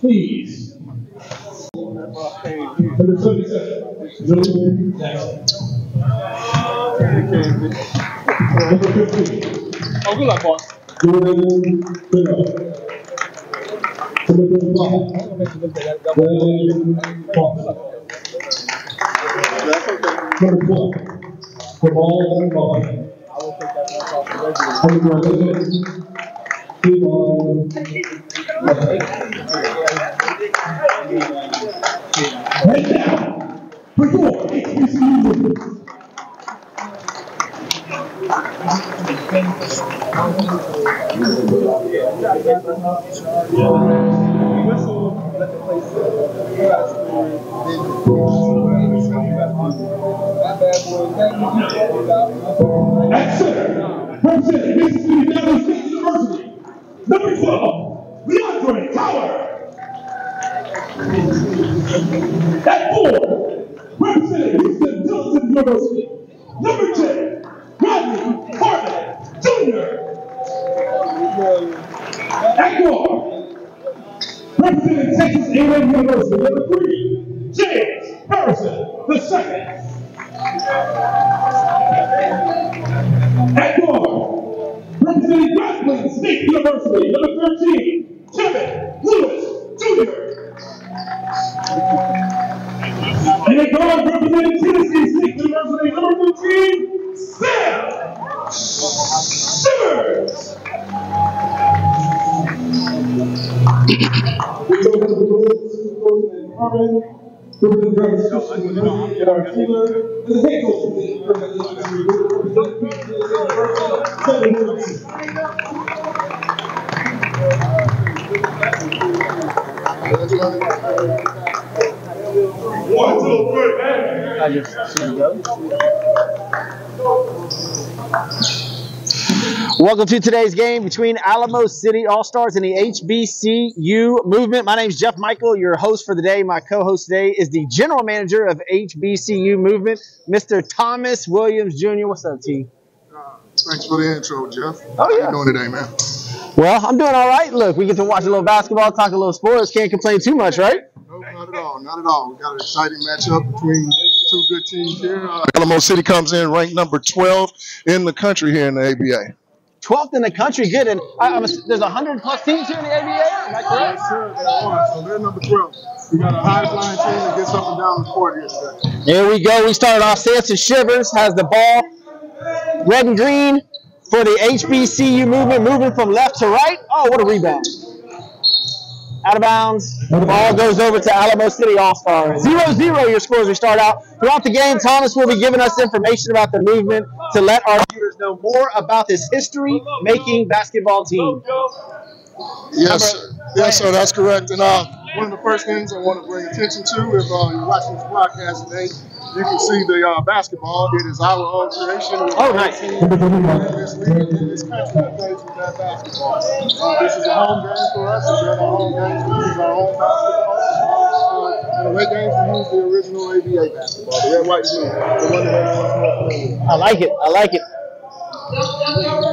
Please. Number 27, Jordan Jackson. Number 15. Oh, good luck, boy. Jordan Cano. Number 35, Brandon Thompson. Number 12, Jamal Muhammad. Number 26, right now, for your HBCU Movement. At center, representing Mississippi Valley State University, number 12, Leonard Taylor. At 4, representing Houston Dillon University, number 10, Robbie Harmon Jr. At 4, representing Texas A&M University, number 3, James Harrison II. At 4, representing Grambling State University, number 13, Kevin Lewis Jr. And they go on representing Tennessee State University, number 15, Sam Shivers. We go to the Lewis and Harmon, Ruben and our Taylor, and the Hazel team representing Welcome to today's game between Alamo City All-Stars and the HBCU Movement. My name is Jeff Michael, your host for the day. My co-host today is the general manager of HBCU Movement, Mr. Thomas Williams Jr. What's up, T? Thanks for the intro, Jeff. Oh, yeah. How you doing today, man? Well, I'm doing all right. Look, we get to watch a little basketball, talk a little sports. Can't complain too much, right? No, not at all. Not at all. We've got an exciting matchup between two good teams here. Alamo City comes in ranked number 12 in the country here in the ABA. 12th in the country, good. And there's 100-plus teams here in the ABA, am I correct? Yes, sir. There are. So they're number 12. We got a high-flying team that gets up and down the court here today. Here we go. We started off. Samson Shivers has the ball. Red and green for the HBCU Movement, moving from left to right. Oh, what a rebound. Out of bounds. The ball goes over to Alamo City All-Stars. 0-0 your scores. We start out. Throughout the game, Thomas will be giving us information about the movement to let our viewers know more about this history-making basketball team. Yes, sir. Yes, sir, that's correct. And one of the first things I want to bring attention to, if you're watching this broadcast today, you can see the basketball. It is our own creation. Oh, nice. This league in this country plays with that basketball. This is a home game for us. It's a home game. We use our own basketball. And the late games, we use the original ABA basketball, the red, white, blue. The one that I like it. I like it.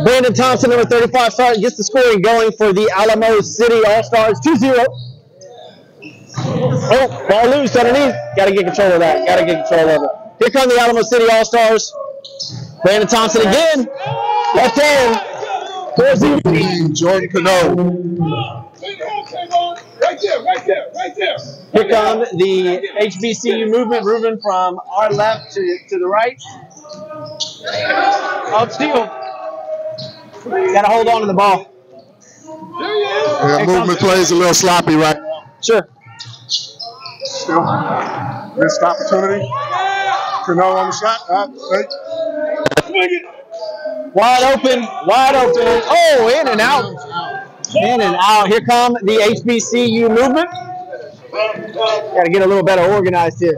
Brandon Thompson, number 35, starting, gets the scoring going for the Alamo City All-Stars, 2-0. Oh, ball loose underneath. Got to get control of that. Got to get control of it. Here come the Alamo City All-Stars. Brandon Thompson again. Left hand. 4-0. Jordan Cano. Right there. Here come the HBCU Movement, Ruben from our left to the right. Oh, steal. Got to hold on to the ball. Yeah, movement plays a little sloppy, right? Sure. Still missed opportunity. Cano on the shot. Wide open. Wide open. Oh, in and out. In and out. Here come the HBCU movement. Got to get a little better organized here.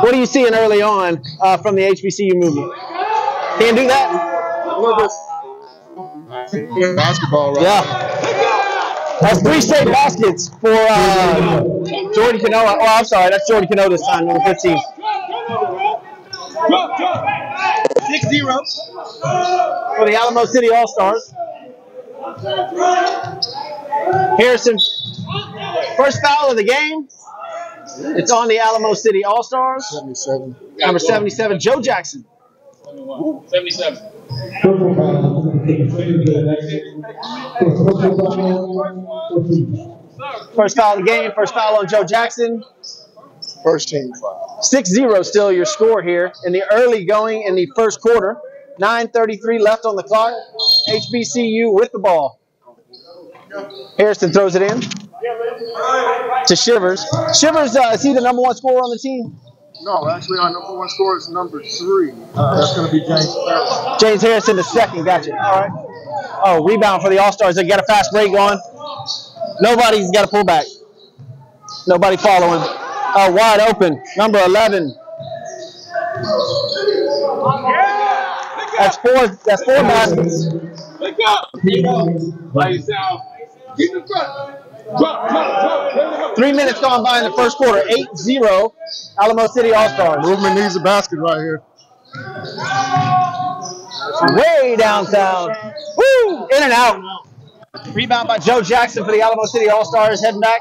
What are you seeing early on from the HBCU movement? Can't do that? A little bit. Basketball, right? Yeah. That's three straight baskets for Jordan Cano. Oh, I'm sorry. That's Jordan Cano this time, number 15. 6-0. For the Alamo City All-Stars. Harrison. First foul of the game. It's on the Alamo City All-Stars. 77. Number 77, Joe Jackson. 77. First foul of the game, first foul on Joe Jackson. First team foul. 6-0 still your score here in the early going in the first quarter. 9:33 left on the clock. HBCU with the ball. Harrison throws it in to Shivers. Shivers, is he the number one scorer on the team? No, actually our number one scorer is number 3. That's going to be James Harrison. James Harrison II, gotcha. All right. Oh, rebound for the All-Stars. They got a fast break going. Nobody's got a pullback. Nobody following. Wide open, number 11. That's four baskets. Pick up. By yourself. Get in front. 3 minutes gone by in the first quarter. 8-0, Alamo City All-Stars. Movement needs a basket right here. Way downtown. Woo! In and out. Rebound by Joe Jackson for the Alamo City All-Stars. Heading back.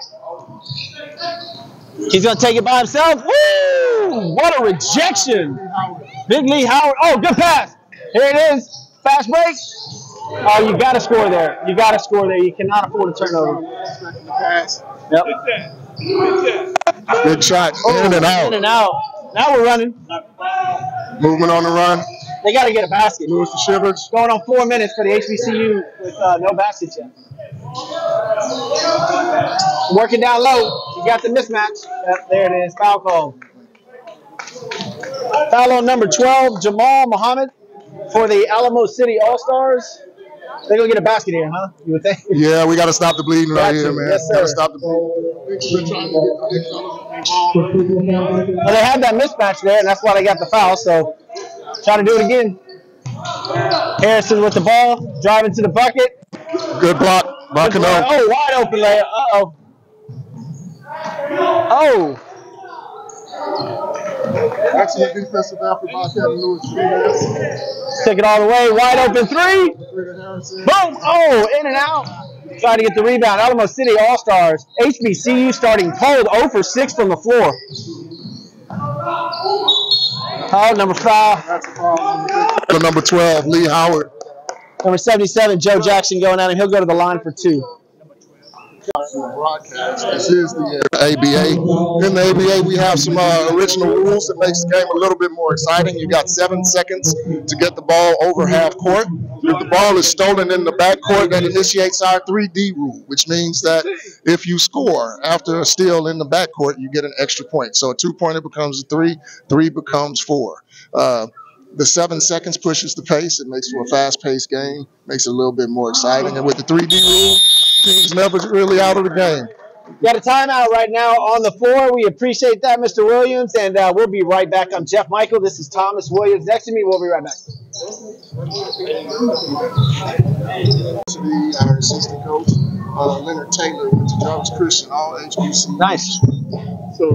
He's going to take it by himself. Woo! What a rejection. Big Lee Howard. Oh, good pass. Here it is. Fast break. Oh, you got to score there. You got to score there. You cannot afford a turnover. Yep. Good shot. Oh, in and out. In and out. Now we're running. Movement on the run. They got to get a basket. Lewis to Shivers. Going on 4 minutes for the HBCU with no baskets yet. Working down low. You got the mismatch. Yep, there it is. Foul call. Foul on number 12, Jamal Muhammad for the Alamo City All-Stars. They're going to get a basket here, huh? You would think? Yeah, we got to stop the bleeding right here, man. Yes, sir. Got to stop the bleeding. Well, they had that mismatch there, and that's why they got the foul, so try to do it again. Harrison with the ball, driving to the bucket. Good block. Bucket up. Oh, wide open layup. Uh-oh. Oh. Excellent defensive effort by Kevin Lewis Jr. Took it all the way. Wide open three. Boom. Oh, in and out. Trying to get the rebound. Alamo City All-Stars. HBCU starting cold. 0 for 6 from the floor. Foul number 5. Number 12, Lee Howard. Number 77, Joe Jackson going at him. He'll go to the line for 2. Broadcast. This is the ABA. In the ABA, we have some original rules that makes the game a little bit more exciting. You got 7 seconds to get the ball over half court. If the ball is stolen in the backcourt, that initiates our 3D rule, which means that if you score after a steal in the backcourt, you get an extra point. So a 2-pointer becomes a 3 becomes 4. The 7 seconds pushes the pace. It makes for a fast-paced game, makes it a little bit more exciting. And with the 3D rule, team's never really out of the game. Got a timeout right now on the floor. We appreciate that, Mr. Williams, and we'll be right back. I'm Jeff Michael. This is Thomas Williams. Next to me, we'll be right back. Our assistant coach, Leonard Taylor, with the Thomas Christian, all HBCU. Nice. So,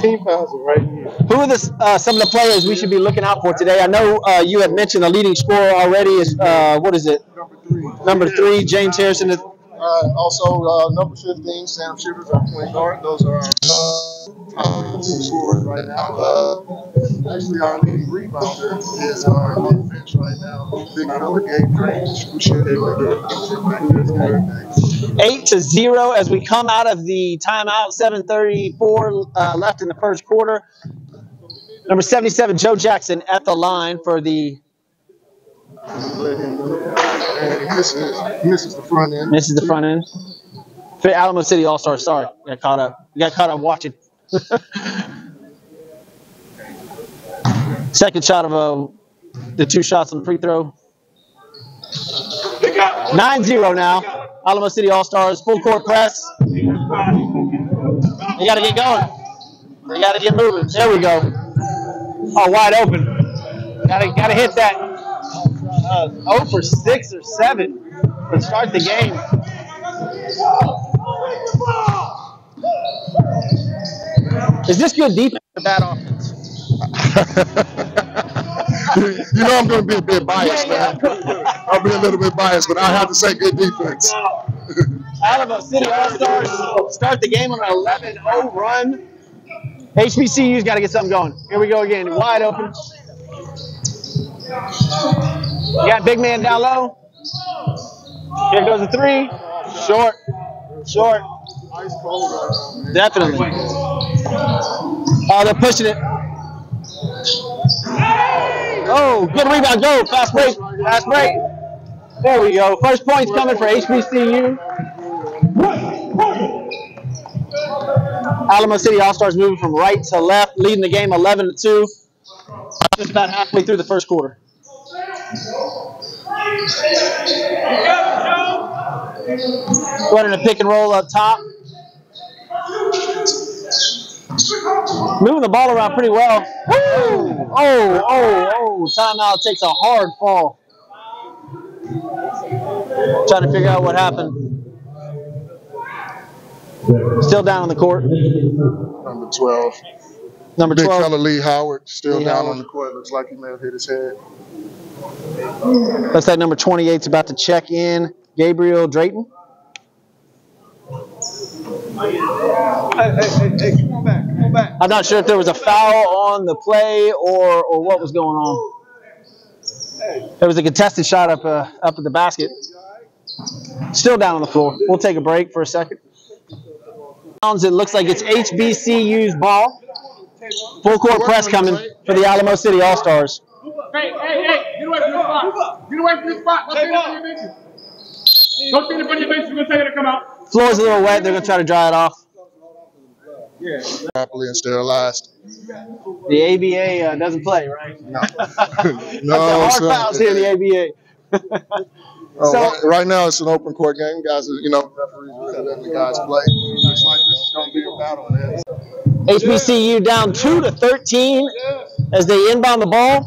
team fouls are right here. Who are some of the players we should be looking out for today? I know you had mentioned the leading scorer already is, what is it? Number 3, James Harrison. Also, number 15, Sam Shivers, our point guard. Those are our top scorers right now. Actually, our leading rebounder is our bench right now. Big number, Gabriel Drayton. 8-0 as we come out of the timeout. 7:34 left in the first quarter. Number 77, Joe Jackson, at the line for the. And misses the front end. Misses the front end. Alamo City All-Stars. Sorry, got caught up watching. Second shot of the two shots on the free throw. 9-0 now. Alamo City All-Stars, full court press. You got to get going. You got to get moving. There we go. Oh, wide open. Got to hit that 0 for 6 or 7 to start the game. Is this good defense or bad offense? You know I'm going to be a bit biased, man. I'll be a little bit biased, but I have to say good defense. Alamo City All-Stars start the game on an 11-0 run. HBCU's got to get something going. Here we go again, wide open. You got big man down low. Here goes a three. Short. Short. Definitely. Oh, they're pushing it. Oh, good rebound. Go. Fast break. Fast break. There we go. First points coming for HBCU. Alamo City All-Stars moving from right to left, leading the game 11-2. Just about halfway through the first quarter. Running a pick and roll up top. Moving the ball around pretty well. Woo! Oh, oh, oh. Timeout takes a hard fall. Trying to figure out what happened. Still down on the court. Number 12. Number 12. Big fella Lee Howard still down on the court. Looks like he may have hit his head. Looks like number 28's about to check in. Gabriel Drayton. Hey, come on back. Come on back. I'm not sure if there was a foul on the play or what was going on. There was a contested shot up at the basket. Still down on the floor. We'll take a break for a second. It looks like it's HBCU's ball. Full court press coming for the Alamo City All-Stars. Hey, hey, hey, get away from the spot. Get away from the spot. Don't think about your bitches. You're going to take it to come out. Floor's a little wet. They're going to try to dry it off. Yeah. Properly and sterilized. The ABA doesn't play, right? No. Hard fouls here in the ABA. Right now it's an open court game. Guys, you know, referees are letting the guys play. Looks like this is going to be a battle there. HBCU down 2-13 as they inbound the ball.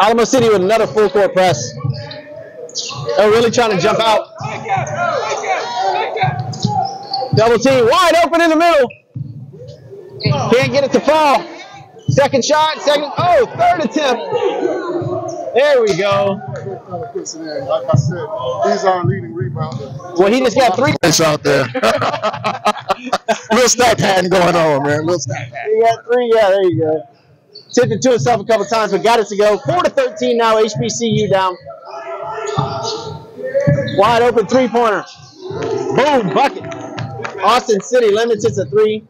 Alamo City with another full court press. They're really trying to jump out. Double team, wide open in the middle. Can't get it to fall. Second shot, second, oh, third attempt. There we go. Like I said, these are leading rebounders. Well, he just got three points out there. Little stack hand going on, man. Little stack hand. He got three, yeah, there you go. Tipped it to himself a couple times, but got it to go. 4-13 now, HBCU down. Wide open three-pointer. Boom, bucket. Austin City limits it to three.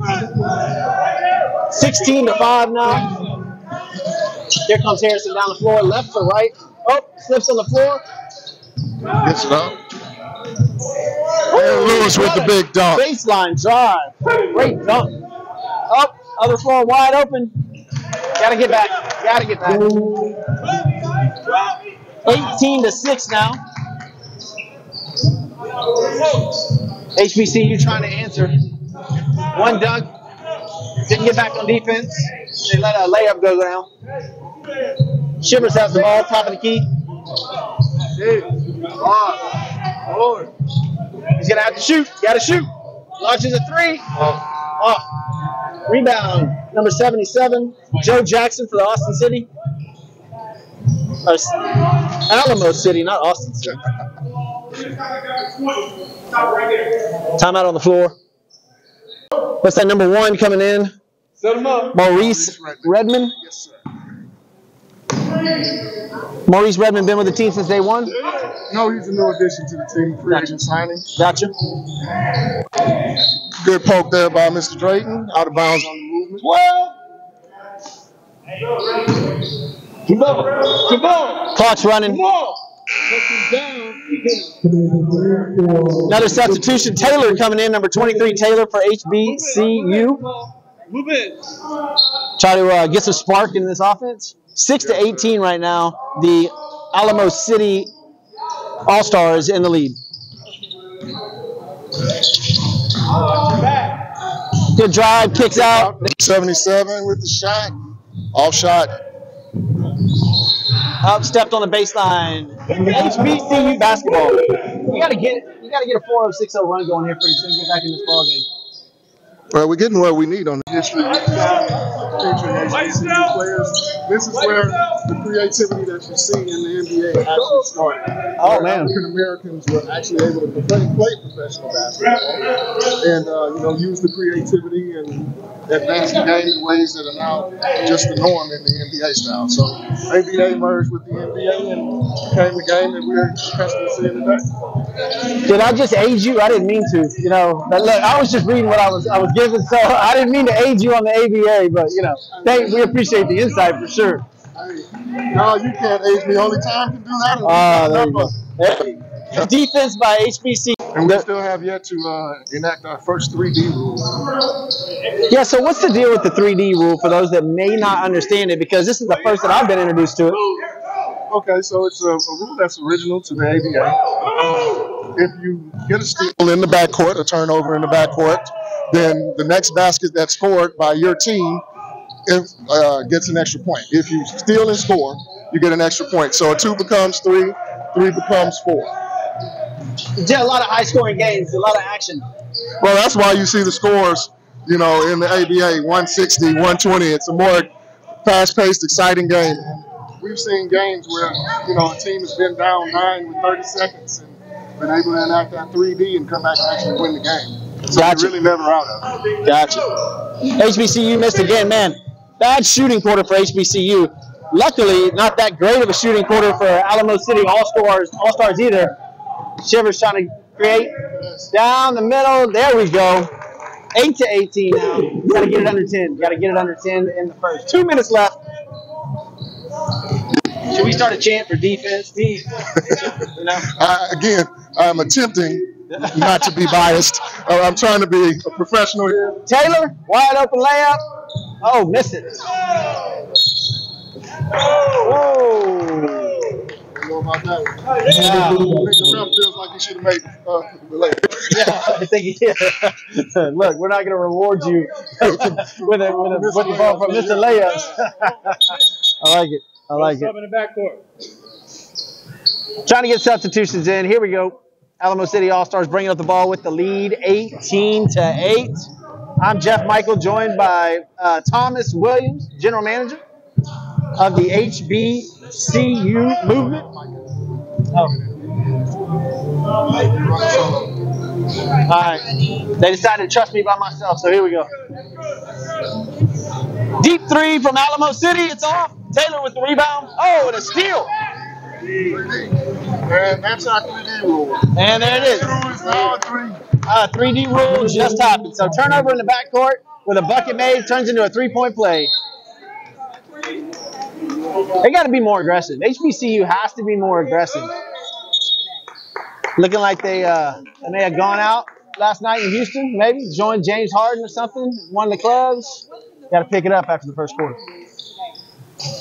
16-5 now. Here comes Harrison down the floor, left to right. Oh, slips on the floor. Good stuff. And Lewis with the big dunk. Baseline drive. Great dunk. Up, other floor wide open. Gotta get back. Gotta get back. 18-6 now. HBCU trying to answer. One dunk. Didn't get back on defense. They let a layup go down. Shivers has the ball, top of the key. He's going to have to shoot. Got to shoot. Launches a three. Off. Rebound, number 77, Joe Jackson for the Austin City. Or Alamo City, not Austin City. Timeout on the floor. What's that number one coming in? Set him up. Maurice Redmond. Yes, sir. Maurice Redmond been with the team since day one? No, he's a new addition to the team. Free agent signing. Gotcha. Good poke there by Mr. Drayton. Out of bounds on the movement. 12. Come on. Come on. Clock's running. Come on. Another substitution, Taylor coming in, number 23, Taylor for HBCU. Try to get some spark in this offense. 6-18 right now, the Alamo City All-Stars in the lead. Good drive, kicks out. 77 with the shot. Off shot. Up, stepped on the baseline. HBCU basketball. You gotta get a 4-0-6-0 run going here pretty soon to get back in this ball game. Well, we're getting what we need on the history of HBCU players. This is where the creativity that you see in the NBA actually started. Oh, man. African Americans were actually able to play professional basketball and use the creativity and advance the game in ways that are now just the norm in the NBA style. So ABA merged with the NBA and became the game that we're accustomed to seeing today. Did I just age you? I didn't mean to. You know, but look, I was just reading what I was given, so I didn't mean to age you on the ABA, but we appreciate the insight for sure. Hey, no, you can't age me. Only time can do that. Hey. Defense by HBC. And we still have yet to enact our first 3D rule. Yeah, so what's the deal with the 3D rule for those that may not understand it, because this is the first that I've been introduced to it. Okay, so it's a rule that's original to the ABA. If you get a steal in the backcourt, a turnover in the backcourt, then the next basket that's scored by your team gets an extra point. If you steal and score, you get an extra point. So a 2 becomes 3, 3 becomes 4. Yeah, a lot of high-scoring games, a lot of action. Well, that's why you see the scores, in the ABA, 160, 120. It's a more fast-paced, exciting game. We've seen games where, a team has been down 9 with 30 seconds and been able to enact that 3D and come back and actually win the game. So gotcha. Really never out of it. Gotcha. HBCU missed again, man. Bad shooting quarter for HBCU. Luckily, not that great of a shooting quarter for Alamo City All-Stars either. Shivers trying to create. Down the middle. There we go. 8-18 now. Got to get it under 10. Got to get it under 10 in the first. 2 minutes left. Should we start a chant for defense? I'm attempting not to be biased. I'm trying to be a professional here. Taylor, wide open layup. Oh, missed it. Whoa. I don't know about that. I think the ref feels like he should have made the layup. Yeah, I think he did. Look, we're not going to reward you with a ball from Mr. Layups. I like it. I like it. In the backcourt. Trying to get substitutions in. Here we go. Alamo City All-Stars bringing up the ball with the lead, 18-8. I'm Jeff Michael, joined by Thomas Williams, general manager of the HBCU Movement. Oh. All right. They decided to trust me by myself, so here we go. Deep three from Alamo City. It's off. Taylor with the rebound. Oh, and a steal. And that's our 3D rule. And there it is. 3D rule just happened. So turnover in the backcourt with a bucket made turns into a three-point play. They got to be more aggressive. HBCU has to be more aggressive. Looking like they may have gone out last night in Houston, maybe. Joined James Harden or something. Won the clubs. Got to pick it up after the first quarter.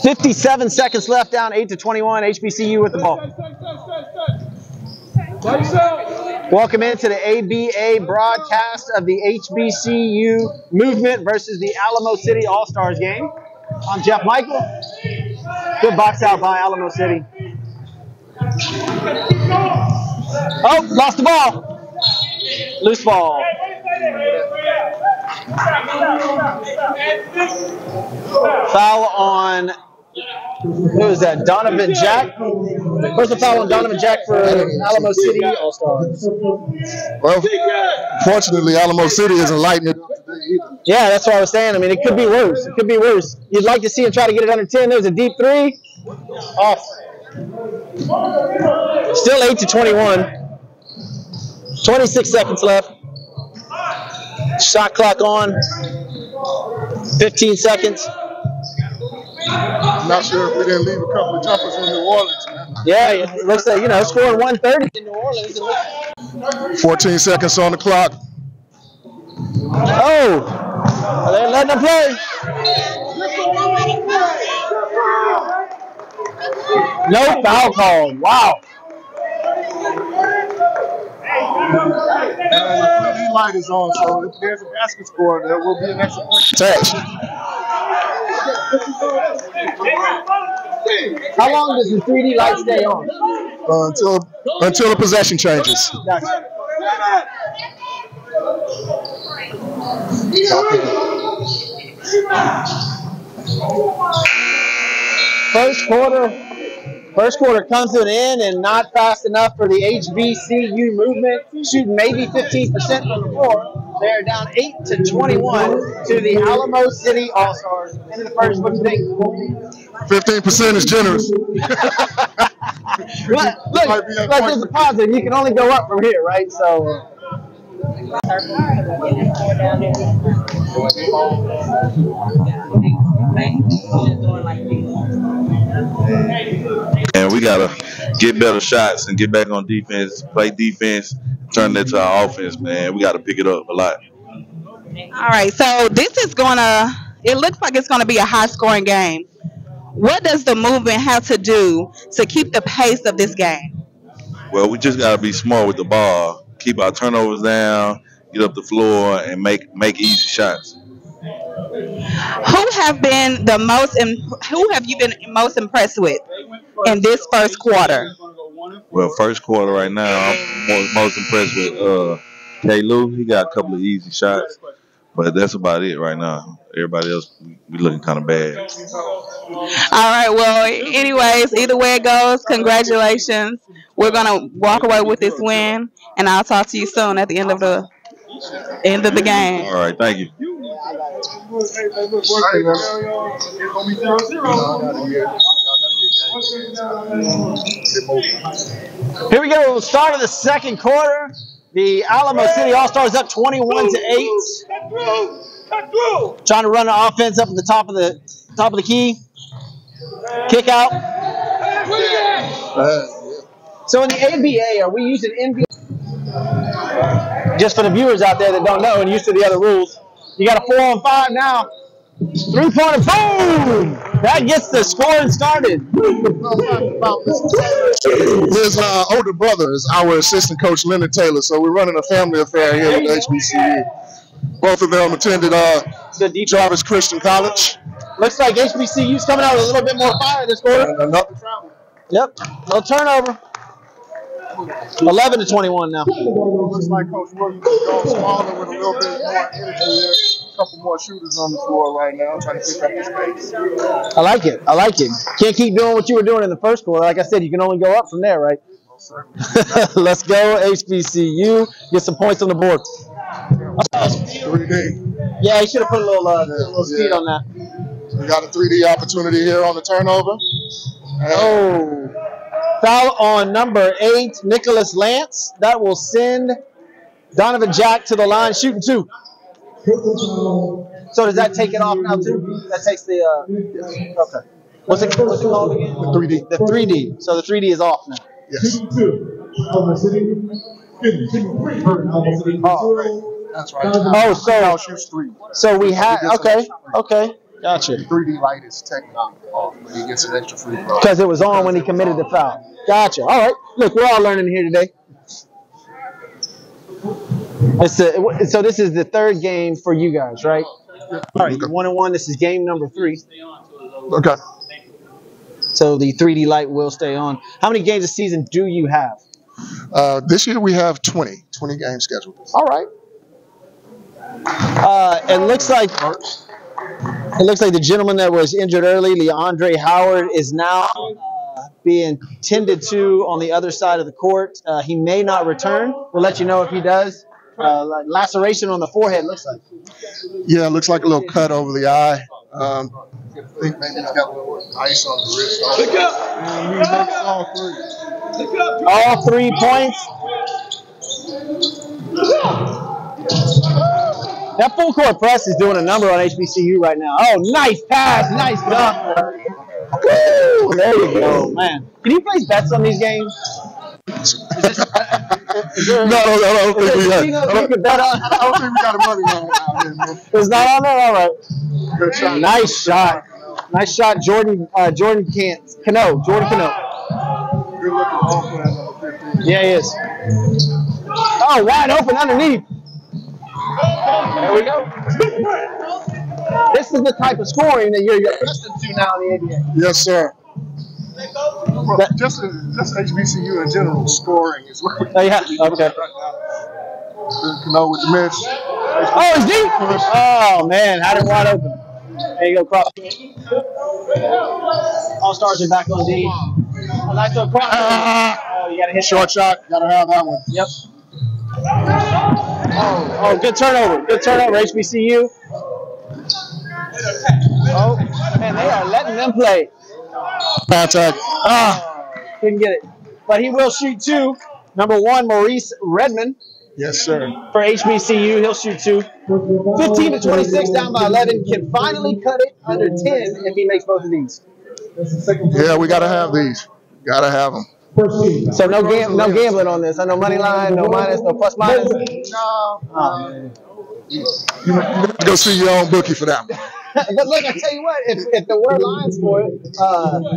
57 seconds left, down 8-21. HBCU with the ball. Welcome into the ABA broadcast of the HBCU Movement versus the Alamo City All-Stars game. I'm Jeff Michael. Good box out by Alamo City. Oh, lost the ball. Loose ball. Foul on, who is that, Donovan Jack? First foul on Donovan Jack for Alamo City All-Stars. Well, fortunately, Alamo City isn't lighting it up today either. Yeah, that's what I was saying. I mean, it could be worse. It could be worse. You'd like to see him try to get it under 10. There's a deep three. Off. Still 8-21. 26 seconds left. Shot clock on. 15 seconds. I'm not sure if we didn't leave a couple of jumpers in New Orleans, man. Yeah, it looks like, you know, scoring 130 in New Orleans. 14 seconds on the clock. Oh, they're letting them play. No foul call. Wow. The light is on, so if there's a basket score, there will be an extra point. Touch. How long does the 3D light stay on? Until the possession changes. Gotcha. First quarter comes to an end, and not fast enough for the HBCU movement, shooting maybe 15% from the floor. They're down 8-21 to the Alamo City All-Stars. End of the first. What do you think? 15% is generous. Look, there's a positive. You can only go up from here, right? So. And we gotta get better shots and get back on defense, play defense, turn that to our offense, man. We gotta pick it up a lot. All right, so this is it looks like it's gonna be a high scoring game. What does the movement have to do to keep the pace of this game? Well, we just gotta be smart with the ball, keep our turnovers down, get up the floor, and make easy shots. Who have you been most impressed with in this first quarter? Well, first quarter right now, I'm most impressed with Taylor. He got a couple of easy shots, but that's about it right now. Everybody else, we looking kind of bad. All right, well, anyways, either way it goes, congratulations. We're going to walk away with this win, and I'll talk to you soon at the end of the game. All right, thank you. Here we go. Start of the second quarter. The Alamo City All-Stars up 21-8. Trying to run the offense up at the top of the key. Kick out. So in the ABA, are we using NBA? Just for the viewers out there that don't know and used to the other rules. You got a 4-on-5 now. 3-pointer, boom! That gets the scoring started. His older brother is our assistant coach, Leonard Taylor, so we're running a family affair here at HBCU. Both of them attended Jarvis Christian College. Looks like HBCU's coming out with a little bit more fire this quarter. Yep, no turnover. 11-21 now. Looks like Coach Williams is going smaller with a little bit more energy there. A couple more shooters on the floor right now, trying to pick up the space. I like it. I like it. Can't keep doing what you were doing in the first quarter. Like I said, you can only go up from there, right? Let's go, HBCU. Get some points on the board. 3D. Yeah, he should have put a little speed on that. We got a 3D opportunity here on the turnover. And foul on number 8, Nicholas Lance. That will send Donovan Jack to the line, shooting 2. So does that take it off now, too? That takes the okay. What's it called again? The 3D. The 3D. So the 3D is off now. Yes. Oh, that's right. Oh, so we have okay. Gotcha. The 3D light is technically off, but he gets an extra free throw. Because it was on when he committed the foul. Gotcha. All right. Look, we're all learning here today. So this is the third game for you guys, right? All right. Okay. 1-1. This is game number 3. Okay. So the 3D light will stay on. How many games a season do you have? This year we have 20 games scheduled. All right. It looks like the gentleman that was injured early, Leandre Howard, is now being tended to on the other side of the court. He may not return. We'll let you know if he does. Laceration on the forehead, looks like. Yeah, looks like a little cut over the eye. I think maybe he's got a little ice on the wrist. Look up. All 3 points. That full court press is doing a number on HBCU right now. Oh, nice pass, nice dunk. Woo! There you go, man. Can you place bets on these games? I don't think we got a money line out here. It's not on there? All right. Good shot. Nice shot. Nice shot, Jordan. Jordan Cano. Good looking off when I know 15. Yeah, he is. Oh, wide open underneath. There we go. This is the type of scoring that you're accustomed to now in the ABA. Yes, sir. Well, just HBCU in general, scoring is what we're doing right now. Cano with the miss. Oh, it's deep. Oh, man, had it wide open. There you go, cross. All-Stars are back on D. I like to cross. Oh, you got to hit short shot. Got to have that one. Yep. Oh, good turnover. Good turnover, HBCU. Oh, man, they are letting them play. Contact. Ah, didn't get it. But he will shoot two. Number one, Maurice Redmond. Yes, sir. For HBCU, he'll shoot two. 15 to 26, down by 11. Can finally cut it under 10 if he makes both of these. Yeah, we got to have these. Got to have them. So no gambling on this. No money line, no minus, no plus minus. No. You have to go see your own bookie for that one. But look, I tell you what, if there were lines for it,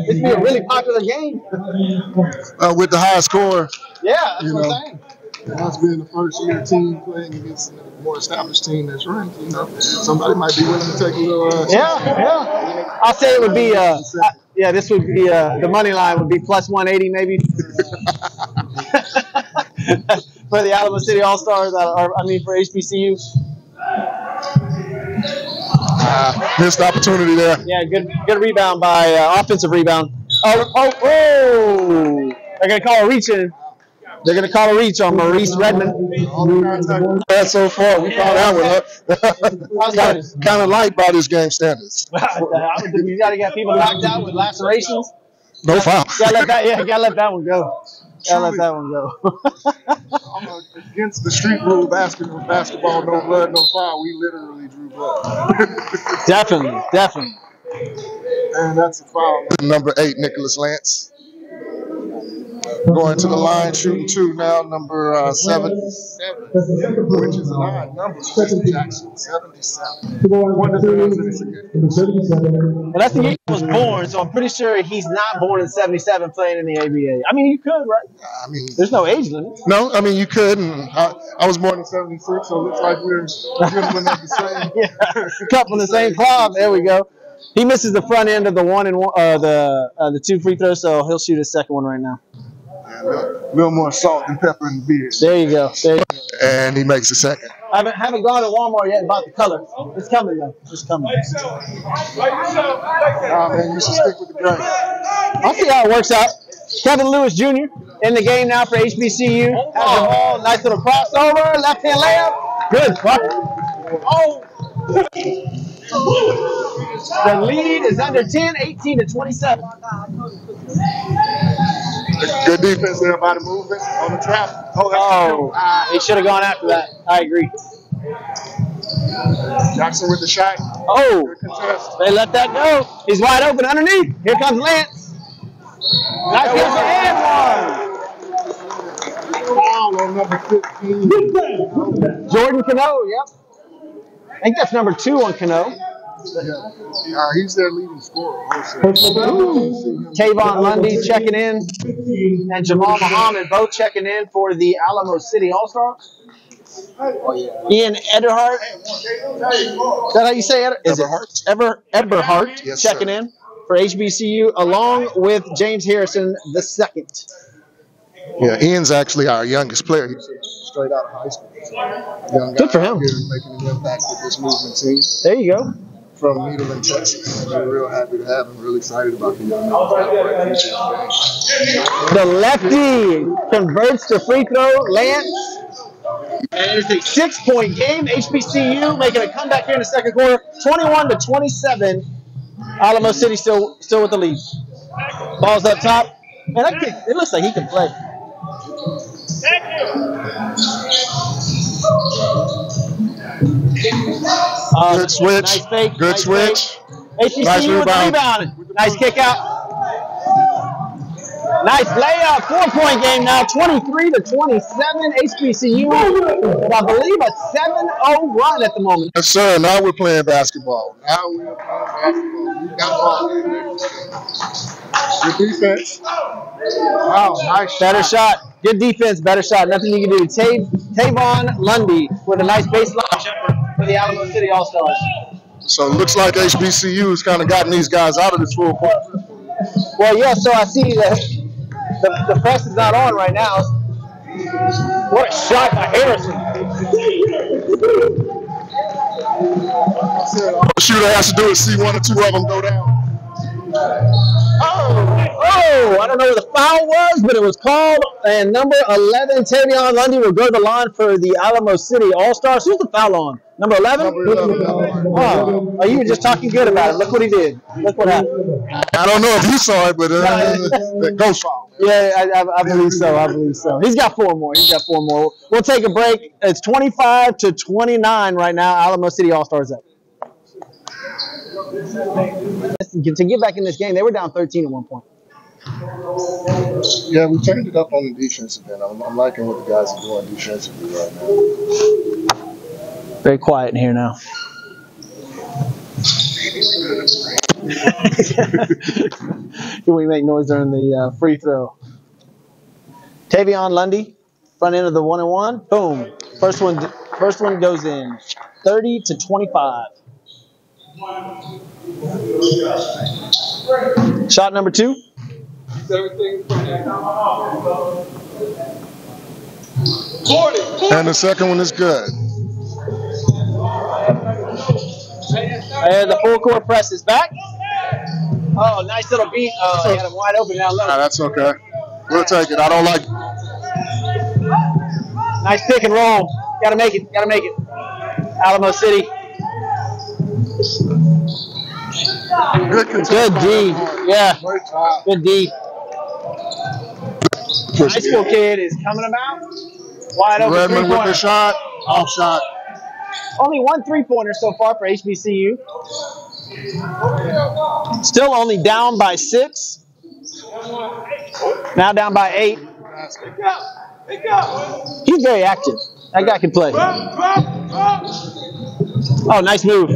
it'd be a really popular game. With the high score. Yeah, that's what I'm saying. Us being the first-year team playing against a more established team that's ranked, you know, somebody might be willing to take a little. Yeah. I'll say it would be. Yeah, this would be the money line would be plus 180 maybe. For the Alamo City All-Stars, for HBCU. Missed opportunity there. Yeah, good rebound by offensive rebound. Oh! They're gonna call a reach-in. They're going to call a reach on Maurice Redmond. So far, we call that one up. Kind of light by this game standards. You got to get people knocked out with lacerations. No foul. Got to let that one go. Got to let that one go. I'm against the street rule basketball, no blood, no foul. We literally drew blood. Definitely. And that's a foul. Number 8, Nicholas Lance. Going to the line, shooting two now, number 7, which is an odd number. Jackson, 77. Well, that's the year he was born, so I'm pretty sure he's not born in 77 playing in the ABA. I mean, you could, right? I mean, there's no age limit. No, I mean, you could. And I was born in 76, so it looks like we're gentlemen of the same. Yeah, couple in the same club. There we go. He misses the front end of the one and one, the two free throws, so he'll shoot his second one right now. A little more salt and pepper in the beer. There you go. And he makes a second. I haven't gone to Walmart yet and bought the color. It's coming, though. It's coming. Man, you should stick with the drink. I'll see how it works out. Kevin Lewis Jr. in the game now for HBCU. Nice little crossover. Left-hand layup. Good. The lead is under 10, 18 to 27. Good defense there by the movement on the trap. He should have gone after that. I agree. Jackson with the shot. They let that go. He's wide open underneath. Here comes Lance. Nice number 15. Jordan Cano, I think that's number 2 on Cano. Yeah. He's their leading scorer. Tavion Lundy checking in, and Jamal Muhammad both checking in for the Alamo City All-Stars. Ian Eberhardt. Is that how you say it? Eberhardt yes, checking in for HBCU, along with James Harrison II. Yeah, Ian's actually our youngest player. Straight out of high school. Good for him. Making an impact with this movement team. There you go. From Nederland, Texas. We're real happy to have him. Really excited about the young man. The lefty converts to free throw. Lance. And it's a 6-point game. HBCU making a comeback here in the second quarter. 21 to 27. Alamo City still with the lead. Ball's up top. Man, that kid, it looks like he can play. Thank you. Good switch. Nice fake. Good switch. HBCU with the rebound. Nice kick out. Nice layup. 4-point game now. 23-27. HBCU. I believe a 7-0 run at the moment. Yes, sir. Now we're playing basketball. Now we're playing basketball. We got ball. Good defense. Wow. Nice. Better shot. Good defense. Better shot. Nothing you can do. Tavion Lundy with a nice baseline for the Alamo City All-Stars. So it looks like HBCU has kind of gotten these guys out of this full court. Well, yeah, so I see that the press is not on right now. What a shot by Harrison. All the shooter has to do is see one or two of them go down. Oh, I don't know where the foul was, but it was called. And number 11, Tavion Lundy, will go to the line for the Alamo City All-Stars. Who's the foul on? Number 11? Oh, you were just talking good about it. Look what he did. Look what happened. I don't know if you saw it, but the ghost foul. Yeah, I believe so. I believe so. He's got four more. He's got four more. We'll take a break. It's 25-29 right now. Alamo City All-Stars up. To get back in this game, they were down 13 at one point. Yeah, we turned it up on the defensive end. I'm liking what the guys are doing defensively right now. Very quiet in here now. Can we make noise during the free throw? Tavion Lundy, front end of the 1-on-1. Boom. First one goes in. 30-25. Shot number 2. And the second one is good. And the full court press is back. Oh, nice little beat. Oh, he had him wide open down low. Nah, that's okay. We'll take it. I don't like it. Nice pick and roll. Gotta make it. Gotta make it. Alamo City. Good D. Yeah. Good D. The high school kid is coming about. Wide open. Redmond with the shot. Off shot. Only 1 3-pointer so far for HBCU. Still only down by 6. Now down by 8. He's very active. That guy can play. Oh, nice move.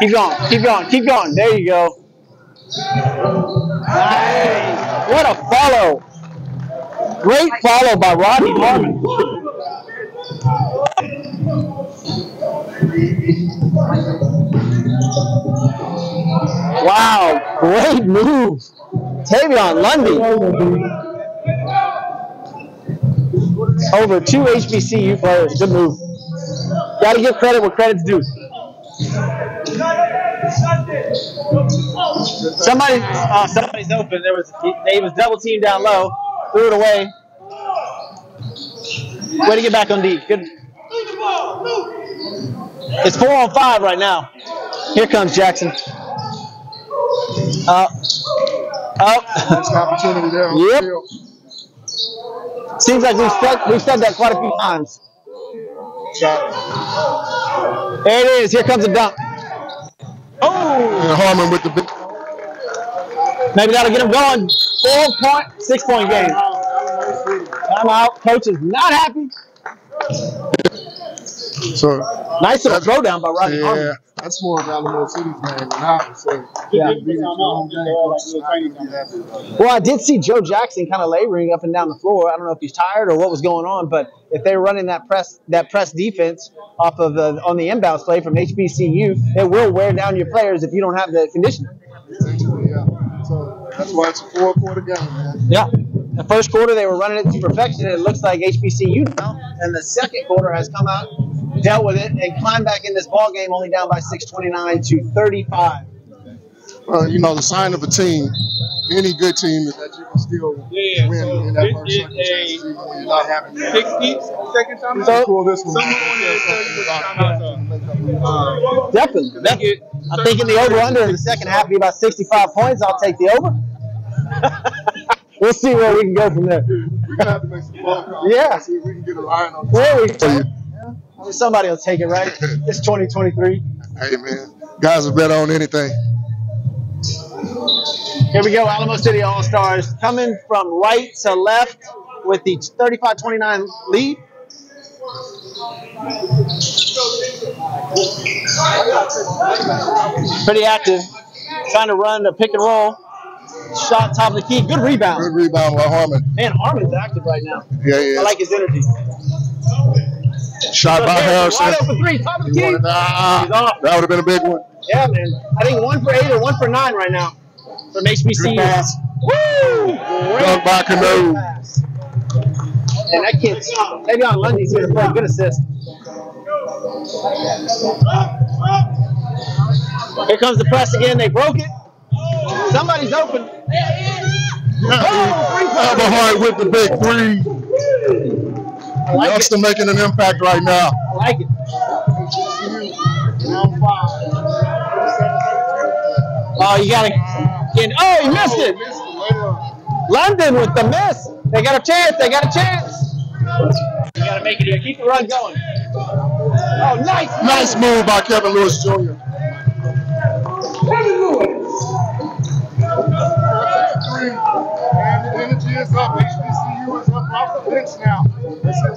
Keep going. Keep going. Keep going. There you go. Nice. What a follow. Great follow by Robbie Harmon. Wow. Great move. Tavion Lundy. Over 2 HBCU players. Good move. Got to give credit where credit's due. Somebody's open. They was double teamed down low. Threw it away. Way to get back on D. Good. It's 4-on-5 right now. Here comes Jackson. Next opportunity there. Yep. Seems like we've said that quite a few times. Shot. There it is. Here comes a dunk. Oh! And Harmon with the big. Maybe that'll get him going. 6-point game. Timeout. Coach is not happy. So nice little throwdown by Robbie Harmon. Yeah, that's more of Alamo City's game than ours. So yeah. Well, I did see Joe Jackson kind of laboring up and down the floor. I don't know if he's tired or what was going on, but if they were running that press defense off of on the inbounds play from HBCU, it will wear down your players if you don't have the conditioning. Exactly, yeah. So that's why it's a 4-quarter game, man. Yeah. The first quarter they were running it to perfection, and it looks like HBCU now. And the second quarter has come out, dealt with it, and climbed back in this ball game, only down by 6-29 to 35. Well, you know, the sign of a team, any good team, is that you can still win in that first circumstance, even when you're not having that. 60 seconds time out. Definitely. I'm thinking the over-under in the second half will be about 65 points. I'll take the over. We'll see where we can go from there. We're going to have to make some phone calls. Yeah. See if we can get a line on this. There we go. Somebody will take it, right? It's 2023. Hey, man. Guys are better on anything. Here we go, Alamo City All-Stars coming from right to left with the 35-29 lead. Pretty active, trying to run a pick and roll. Shot top of the key, good rebound. Good rebound by Harmon. Man, Harmon's active right now. Yeah, yeah. I like his energy. Shot by Harrison. Wide open three, top of the key. He's off. That would have been a big one. Yeah, man. I think 1 for 8 or 1 for 9 right now. From HBCU. Woo! Done by Cano. And that kid, Tavion Lundy's here to play. Good assist. Here comes the press again. They broke it. Somebody's open. Eberhardt with the big three. Youngster making an impact right now. I like it. Oh, you got to get. Oh, he missed it. London with the miss. They got a chance. They got a chance. You got to make it here. Keep the run going. Oh, nice. Nice move by Kevin Lewis Jr. Kevin Lewis. And the energy is up. HBCU is up off the bench now. Listen,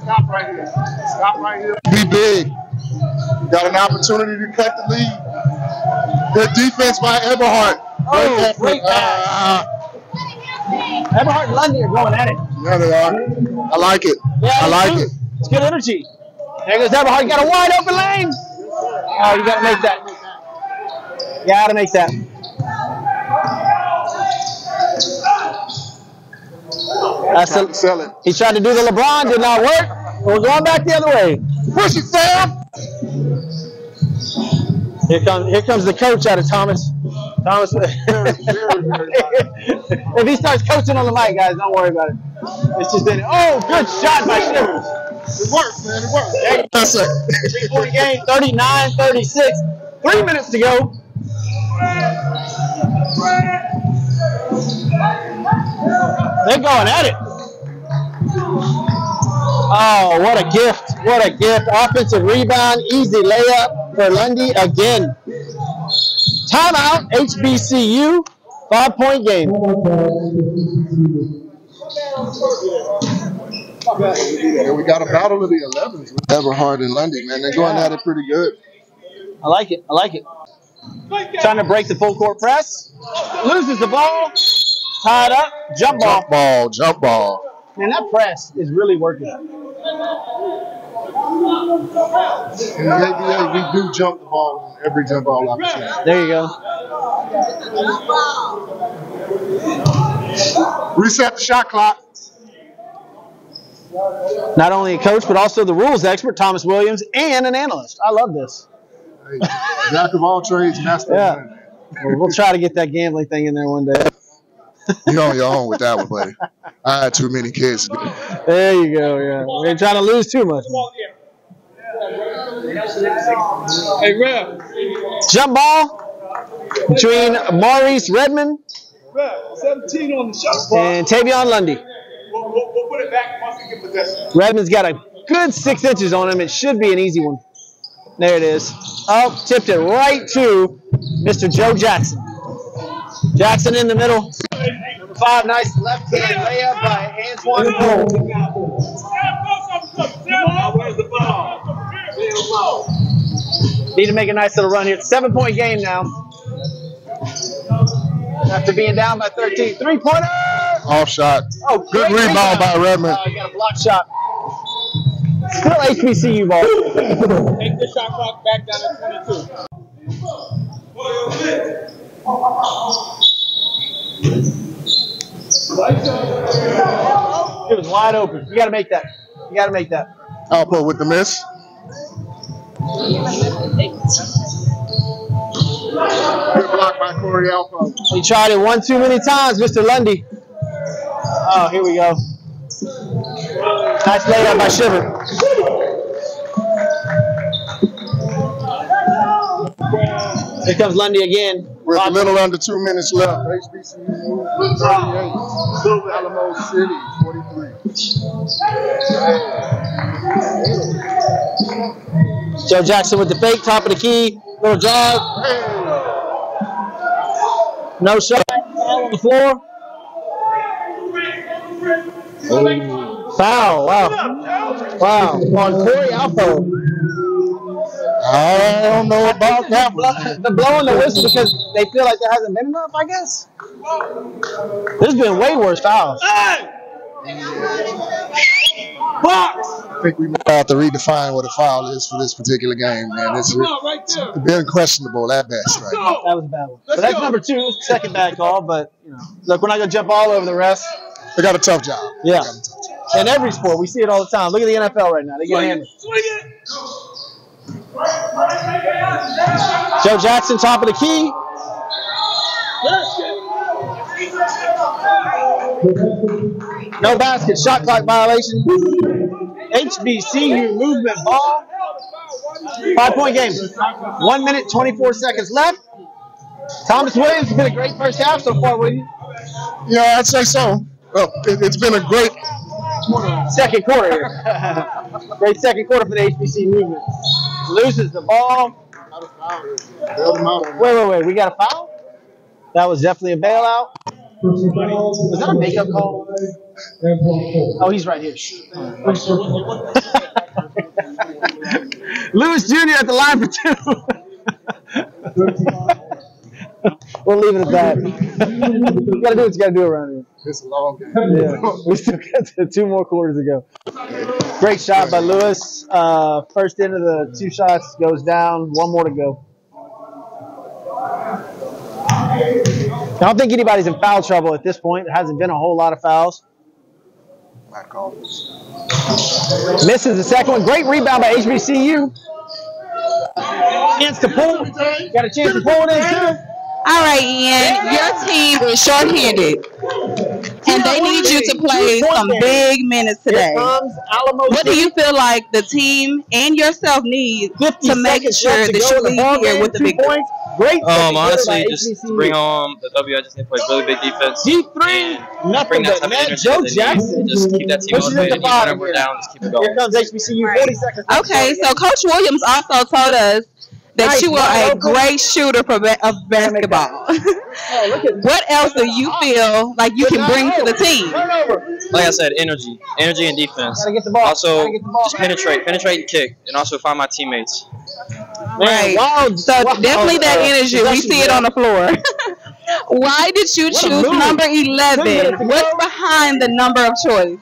stop right here. Stop right here. Be big. You got an opportunity to cut the lead. Good defense by Eberhardt. Oh, great pass. Eberhardt and Lundy are going at it. Yeah, they are. I like it. Yeah, I like it. It's good energy. There goes Eberhardt. You got a wide open lane. Oh, you got to make that. You got to make that. That's a, sell it. He tried to do the LeBron, did not work. We're going back the other way. Push it, Sam. Here comes the coach out of Thomas. Thomas. If he starts coaching on the mic, guys, don't worry about it. It's just in. Oh, good shot by Shivers. It works, man. It works. There you go. That's it. 3-point game, 39-36. 3 minutes to go. They're going at it. Oh, what a gift. What a gift. Offensive rebound. Easy layup for Lundy again. Timeout, HBCU. 5-point game. And we got a battle of the 11s with Eberhardt and Lundy, man. They're going at it pretty good. I like it. I like it. Trying to break the full court press. Loses the ball. Tied up, jump ball. Jump ball, jump ball. Man, that press is really working. In the ABA, we do jump the ball in every jump ball opportunity. There you go. Reset the shot clock. Not only a coach, but also the rules expert, Thomas Williams, and an analyst. I love this. Hey, jack of all trades, master of none. Well, we'll try to get that gambling thing in there one day. You're on your own with that one, buddy. I had too many kids. There you go, yeah. We ain't trying to lose too much. Hey, Rev. Jump ball between Maurice Redmond and Tavion Lundy. We'll put it back once we get possession. Redmond's got a good 6 inches on him. It should be an easy one. There it is. Oh, tipped it right to Mr. Joe Jackson. Jackson in the middle. 5, nice left hand layup by Antoine Cole. Need to make a nice little run here. 7-point game now. After being down by 13. 3-pointer! Off shot. Oh, good rebound by Redmond. You got a block shot. Still HBCU ball. Take the shot clock back down to 22. It was wide open. You got to make that. You got to make that. Alpo with the miss. Good block by Corey Alpo. He tried it one too many times, Mr. Lundy. Oh, here we go. Nice layup by Shiver. Here comes Lundy again. We're in the middle under 2 minutes left. HBCU Movement 38, Alamo City 43. Joe Jackson with the fake, top of the key, little drive. No shot. the floor. Oh. Foul, wow. Wow, on Corey Alpo. I don't know about that. They're blowing the whistle because they feel like there hasn't been enough, I guess. This has been way worse fouls. Box. I think we have to redefine what a foul is for this particular game, man. It's been questionable at best, right? That was a bad one. But that's number two, second bad call. But you know, look, we're not gonna jump all over the refs. They got a tough job. Yeah. They got a tough job. In every sport, we see it all the time. Look at the NFL right now. They get hammered. Joe Jackson, top of the key. No basket, shot clock violation. HBCU movement ball. 5-point game. 1 minute, 24 seconds left. Thomas Williams has been a great first half so far, wouldn't you? Yeah, I'd say so. Well, it's been a great second quarter here. Great second quarter for the HBCU movement. Loses the ball. Wait. We got a foul? That was definitely a bailout. Was that a makeup call? Oh, he's right here. Lewis Jr. at the line for two. We'll leave it at that. You gotta do what you gotta do around here. It's a long game. Yeah. We still got 2 more quarters to go. Great shot by Lewis. First end of the 2 shots goes down. 1 more to go. I don't think anybody's in foul trouble at this point. There hasn't been a whole lot of fouls. Misses the second one. Great rebound by HBCU. Chance to pull. Got a chance to pull it in too. All right, Ian. Your team is shorthanded, and they need you to play some big minutes today. What do you feel like the team and yourself need to make sure that you leave here with the big points? Great. Honestly, just bring home the W. I just need to play really big defense. D3, nothing but net. Joe Jackson. Just keep that team motivated. Whenever we're down, just keep it going. Here comes HBCU. 40 seconds. Okay, so Coach Williams also told us that you are a great shooter of basketball. What else do you feel like you can bring to the team? Like I said, energy. Energy and defense. Also, just penetrate and kick, and also find my teammates. Right. Wow. So definitely that energy. We see it on the floor. Why did you choose number 11? What's behind the number of choice?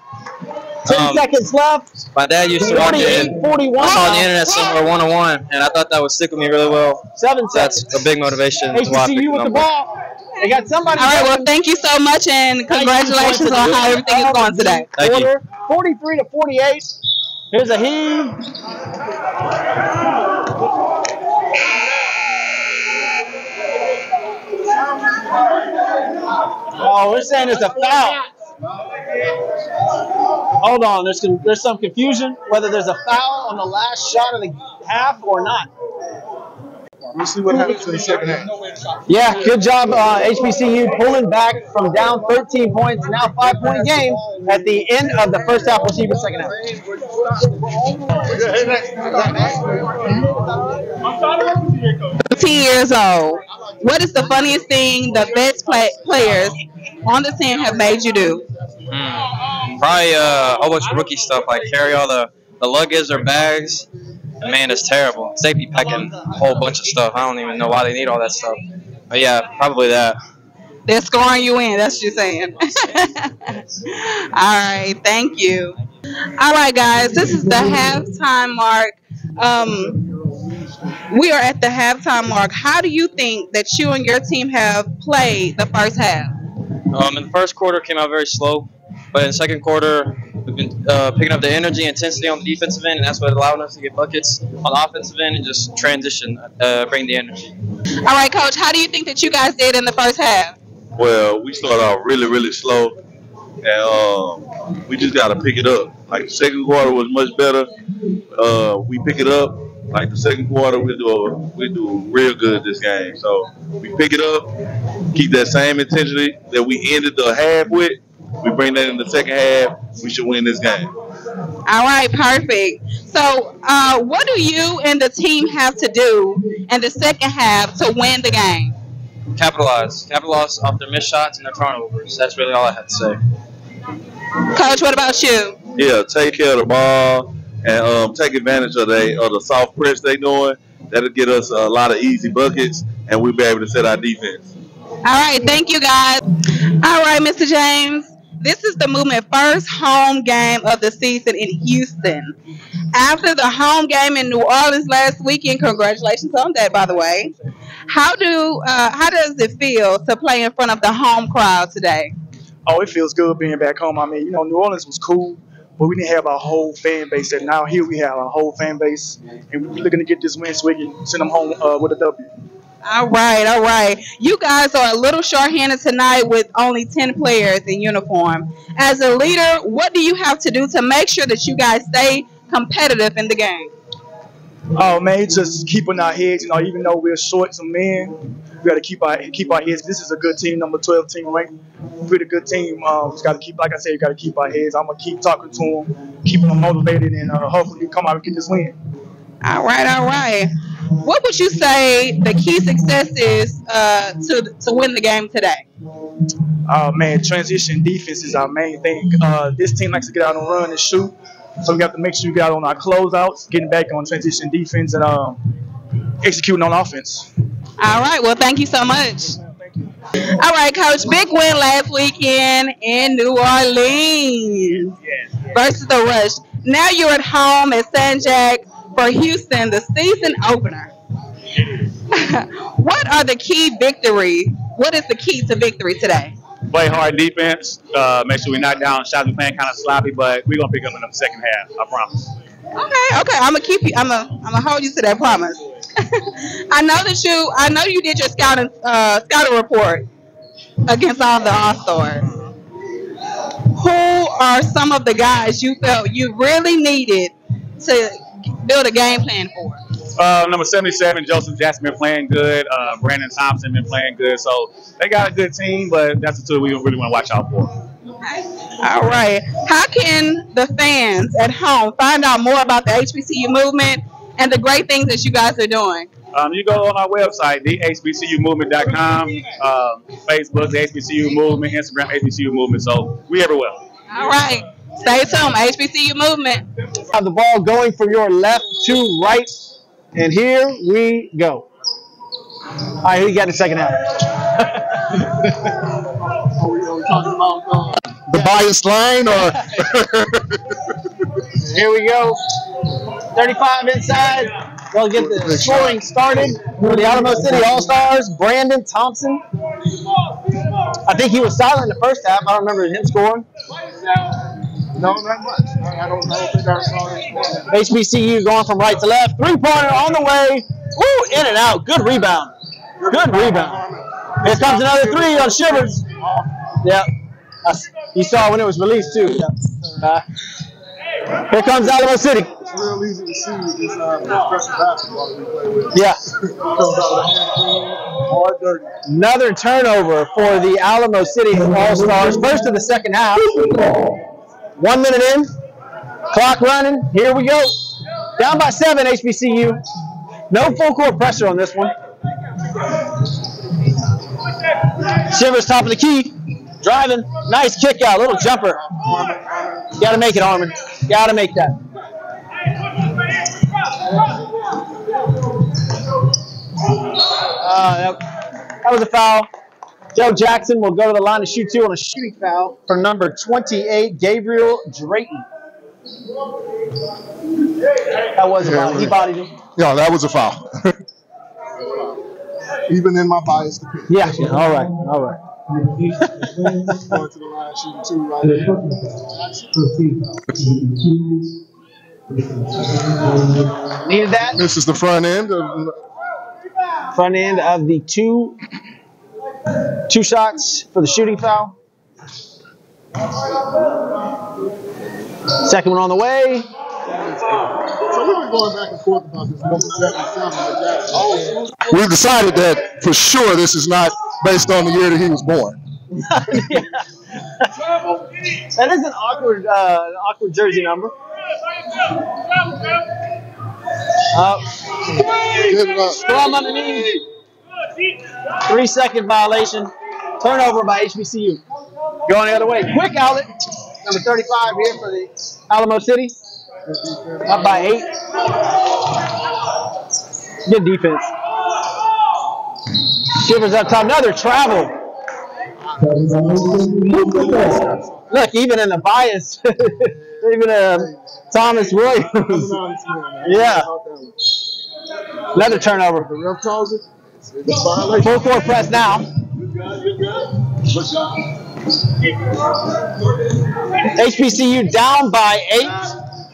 10 seconds left. My dad used to watch it. I saw on the internet somewhere 101, and I thought that would stick with me really well. 7 seconds. That's a big motivation. HBCU to watch with the ball. They got somebody. All right. Well, thank you so much, and congratulations on how everything is going today. Thank you. 43-48. Here's a heave. Oh, we're saying it's a foul. Hold on, there's some confusion whether there's a foul on the last shot of the half or not. We'll see what happens in the second half. Yeah, good job, HBCU, pulling back from down 13 points, now 5-point game at the end of the first half. We'll see the second half. 15 years old. What is the funniest thing the best players on the team have made you do? Probably a whole bunch of rookie stuff, like carry all the luggage or bags. Man, it's terrible. Safety packing a whole bunch of stuff. I don't even know why they need all that stuff. But yeah, probably that. They're scoring you in. That's what you're saying. All right. Thank you. All right, guys. This is the halftime mark. We are at the halftime mark. How do you think that you and your team have played the first half? In the first quarter, came out very slow. But in the second quarter, we've been picking up the energy and intensity on the defensive end, and that's what allowed us to get buckets on the offensive end and just transition, bring the energy. All right, Coach, how do you think that you guys did in the first half? Well, we started out really, really slow, and we just got to pick it up. Like, the second quarter was much better. We pick it up. Like, the second quarter, we do real good this game. So we pick it up, keep that same intensity that we ended the half with. We bring that in the second half, we should win this game. All right, perfect. So what do you and the team have to do in the second half to win the game? Capitalize off their missed shots and their turnovers. That's really all I had to say. Coach, what about you? Yeah, take care of the ball and take advantage of the soft press they're doing. That'll get us a lot of easy buckets, and we'll be able to set our defense. All right, thank you, guys. All right, Mr. James. This is the Movement first home game of the season in Houston. After the home game in New Orleans last weekend, congratulations on that, by the way. How does it feel to play in front of the home crowd today? Oh, it feels good being back home. I mean, you know, New Orleans was cool, but we didn't have our whole fan base. And now here we have our whole fan base, and we're looking to get this win so we can send them home with a W. All right, all right. You guys are a little shorthanded tonight with only 10 players in uniform. As a leader, what do you have to do to make sure that you guys stay competitive in the game? Oh, man, just keeping our heads. You know, even though we're short some men, we got to keep our heads. This is a good team, number 12 team ranked. We're a good team. Just got to keep, like I said, you got to keep our heads. I'm gonna keep talking to them, keeping them motivated, and hopefully come out and get this win. All right, all right. What would you say the key success is to win the game today? Oh, man, transition defense is our main thing. This team likes to get out and run and shoot, so we have to make sure we get out on our closeouts, getting back on transition defense, and executing on offense. All right, well, thank you so much. Thank you. All right, Coach, big win last weekend in New Orleans versus the Rush. Now you're at home at San Jac for Houston, the season opener. What are the key victories? What is the key to victory today? Play hard defense. Make sure we knock down shots. We're playing kind of sloppy, but we're gonna pick up in the second half. I promise. Okay, okay. I'm gonna keep you. I'm gonna hold you to that promise. I know you did your scouting report against all the All-Stars. Who are some of the guys you felt you really needed to build a game plan for? Number 77, Joseph Jackson, been playing good. Brandon Thompson been playing good. So they got a good team, but that's the two we really want to watch out for. Okay. All right. How can the fans at home find out more about the HBCU movement and the great things that you guys are doing? You go on our website, thehbcumovement.com, Facebook, the HBCU Movement, Instagram, HBCU Movement. So we everywhere. All right. Stay tuned, HBCU Movement. Have the ball going from your left to right, and here we go. All right, who got the second half? The bias line, or here we go. 35 inside. They'll get the scoring started for the Alamo City All-Stars. Brandon Thompson. I think he was silent in the first half. I don't remember him scoring. No, not much. I don't think I saw him scoring. HBCU going from right to left. Three-pointer on the way. Ooh, in and out. Good rebound. Good rebound. Here comes another three on Shivers. Yeah. You saw when it was released, too. Yeah. Here comes Alamo City. It's real easy to see with this pressure basketball that we play with. Yeah. It comes out of hand clean, hard dirty. Another turnover for the Alamo City All-Stars. First of the second half. 1 minute in. Clock running. Here we go. Down by 7, HBCU. No full court pressure on this one. Shivers top of the key. Driving. Nice kick out. Little jumper. Got to make it, Harmon. Got to make that. That was a foul. Joe Jackson will go to the line to shoot two on a shooting foul for number 28, Gabriel Drayton. That was a foul. He bodied him. Yeah, that was a foul. Even in my biased opinion. Yeah, all right, all right. Going to the line, shooting two right there. Needed that. This is the front end of the two shots for the shooting foul. Second one on the way. So we've been going back and forth about this. We've decided that for sure this is not based on the year that he was born. That is an awkward jersey number. Throw him underneath. 3-second violation. Turnover by HBCU. Going the other way. Quick outlet. Number 35 here for the Alamo City. Up by 8. Good defense. Shivers up top. Another travel. Look, even in the bias, even Thomas Williams. Yeah. Another turnover. 4-4 press now. HBCU down by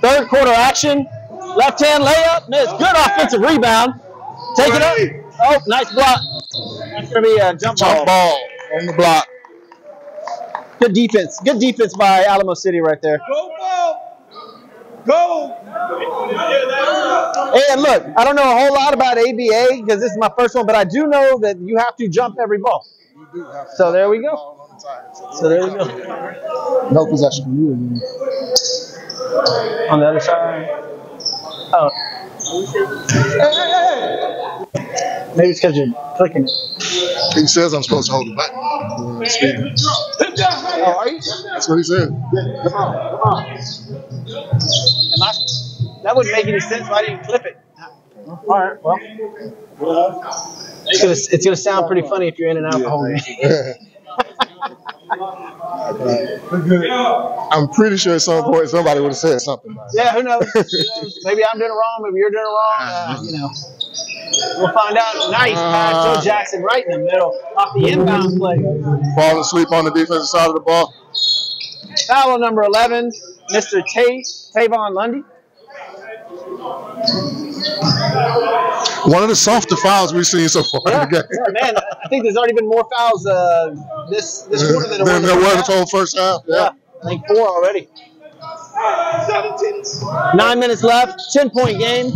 8. Third quarter action. Left hand layup. Miss. Good offensive rebound. Take it up. Oh, nice block. That's going to be a jump ball on the block. Good defense. Good defense by Alamo City right there. Go, ball. Go. And look, I don't know a whole lot about ABA because this is my first one, but I do know that you have to jump every ball. You do have to. So there we go. So there we go. No possession. On the other side. Oh. Hey. Maybe it's because you're clicking it. He says I'm supposed to hold the button. Oh, are you? That's what he said. Yeah, come on, come on. That wouldn't make any sense if I didn't clip it. All right, well. It's going to sound pretty funny if you're in and out the whole game. I'm pretty sure at some point somebody would have said something about it. Yeah, who knows? Maybe I'm doing it wrong. Maybe you're doing it wrong. You know. We'll find out. Nice pass, Joe Jackson right in the middle off the inbound play. Falling asleep on the defensive side of the ball. Foul number 11, Mr. Tavion Lundy. One of the softer fouls we've seen so far in the game. Yeah, man, I think there's already been more fouls this quarter than there was the whole first half. Yeah, I think 4 already. 9 minutes left, 10-point game.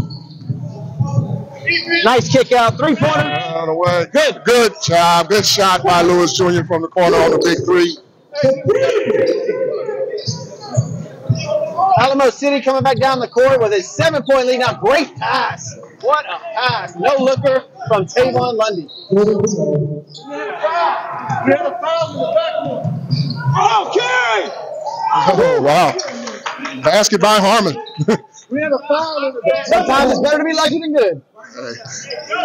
Nice kick out, 3-pointer. Out of the way. Good job. Good shot by Lewis Jr. from the corner on the big 3. Alamo City coming back down the court with a 7-point lead. Now, great pass. What a pass. No looker from Tavion Lundy. We had a foul in the backboard. Okay. Oh, wow. Basket by Harmon. We had a foul in the backboard. Sometimes it's better to be lucky than good.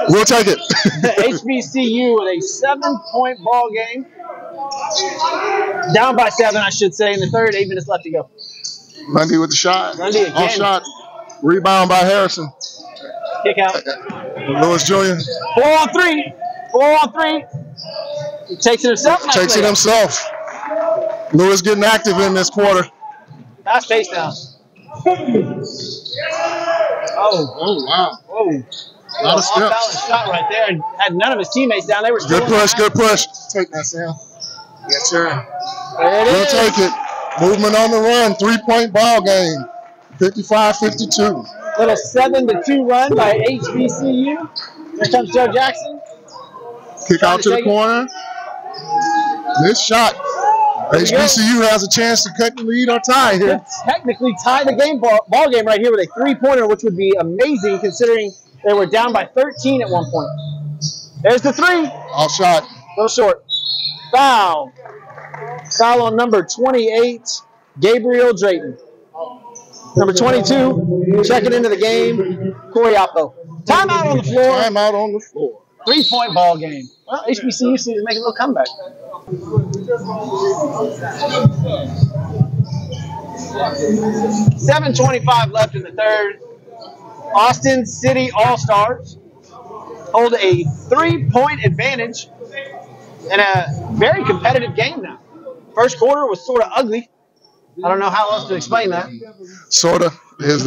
We'll take it. HBCU with a 7-point ball game. Down by 7, I should say, in the third. 8 minutes left to go. Lundy with the shot. Lundy again. Off shot. Rebound by Harrison. Kick out. Lewis Jr. 4-on-3. 4-on-3. He takes it himself. Takes it himself. Lewis getting active in this quarter. Nice face down. Oh, wow. Oh. A lot of steps. Shot right there. And had none of his teammates down. They were good push, good push. Take that, Sam. Yes, sir. We'll take it. Movement on the run, 3-point ball game, 55-52. Little 7-2 run by HBCU. Here comes Joe Jackson. Kick out to the corner. This shot. HBCU has a chance to cut the lead or tie here. Could technically tie the game ball game right here with a 3-pointer, which would be amazing considering they were down by 13 at one point. There's the 3. Off shot. A little short. Foul. Foul on number 28, Gabriel Drayton. Number 22, checking into the game, Corey Alpo. Timeout on the floor. Timeout on the floor. 3-point ball game. Well, HBCU seems to make a little comeback. $7:25 left in the third. Austin City All-Stars hold a 3-point advantage in a very competitive game now. First quarter was sort of ugly. I don't know how else to explain that. Sort of is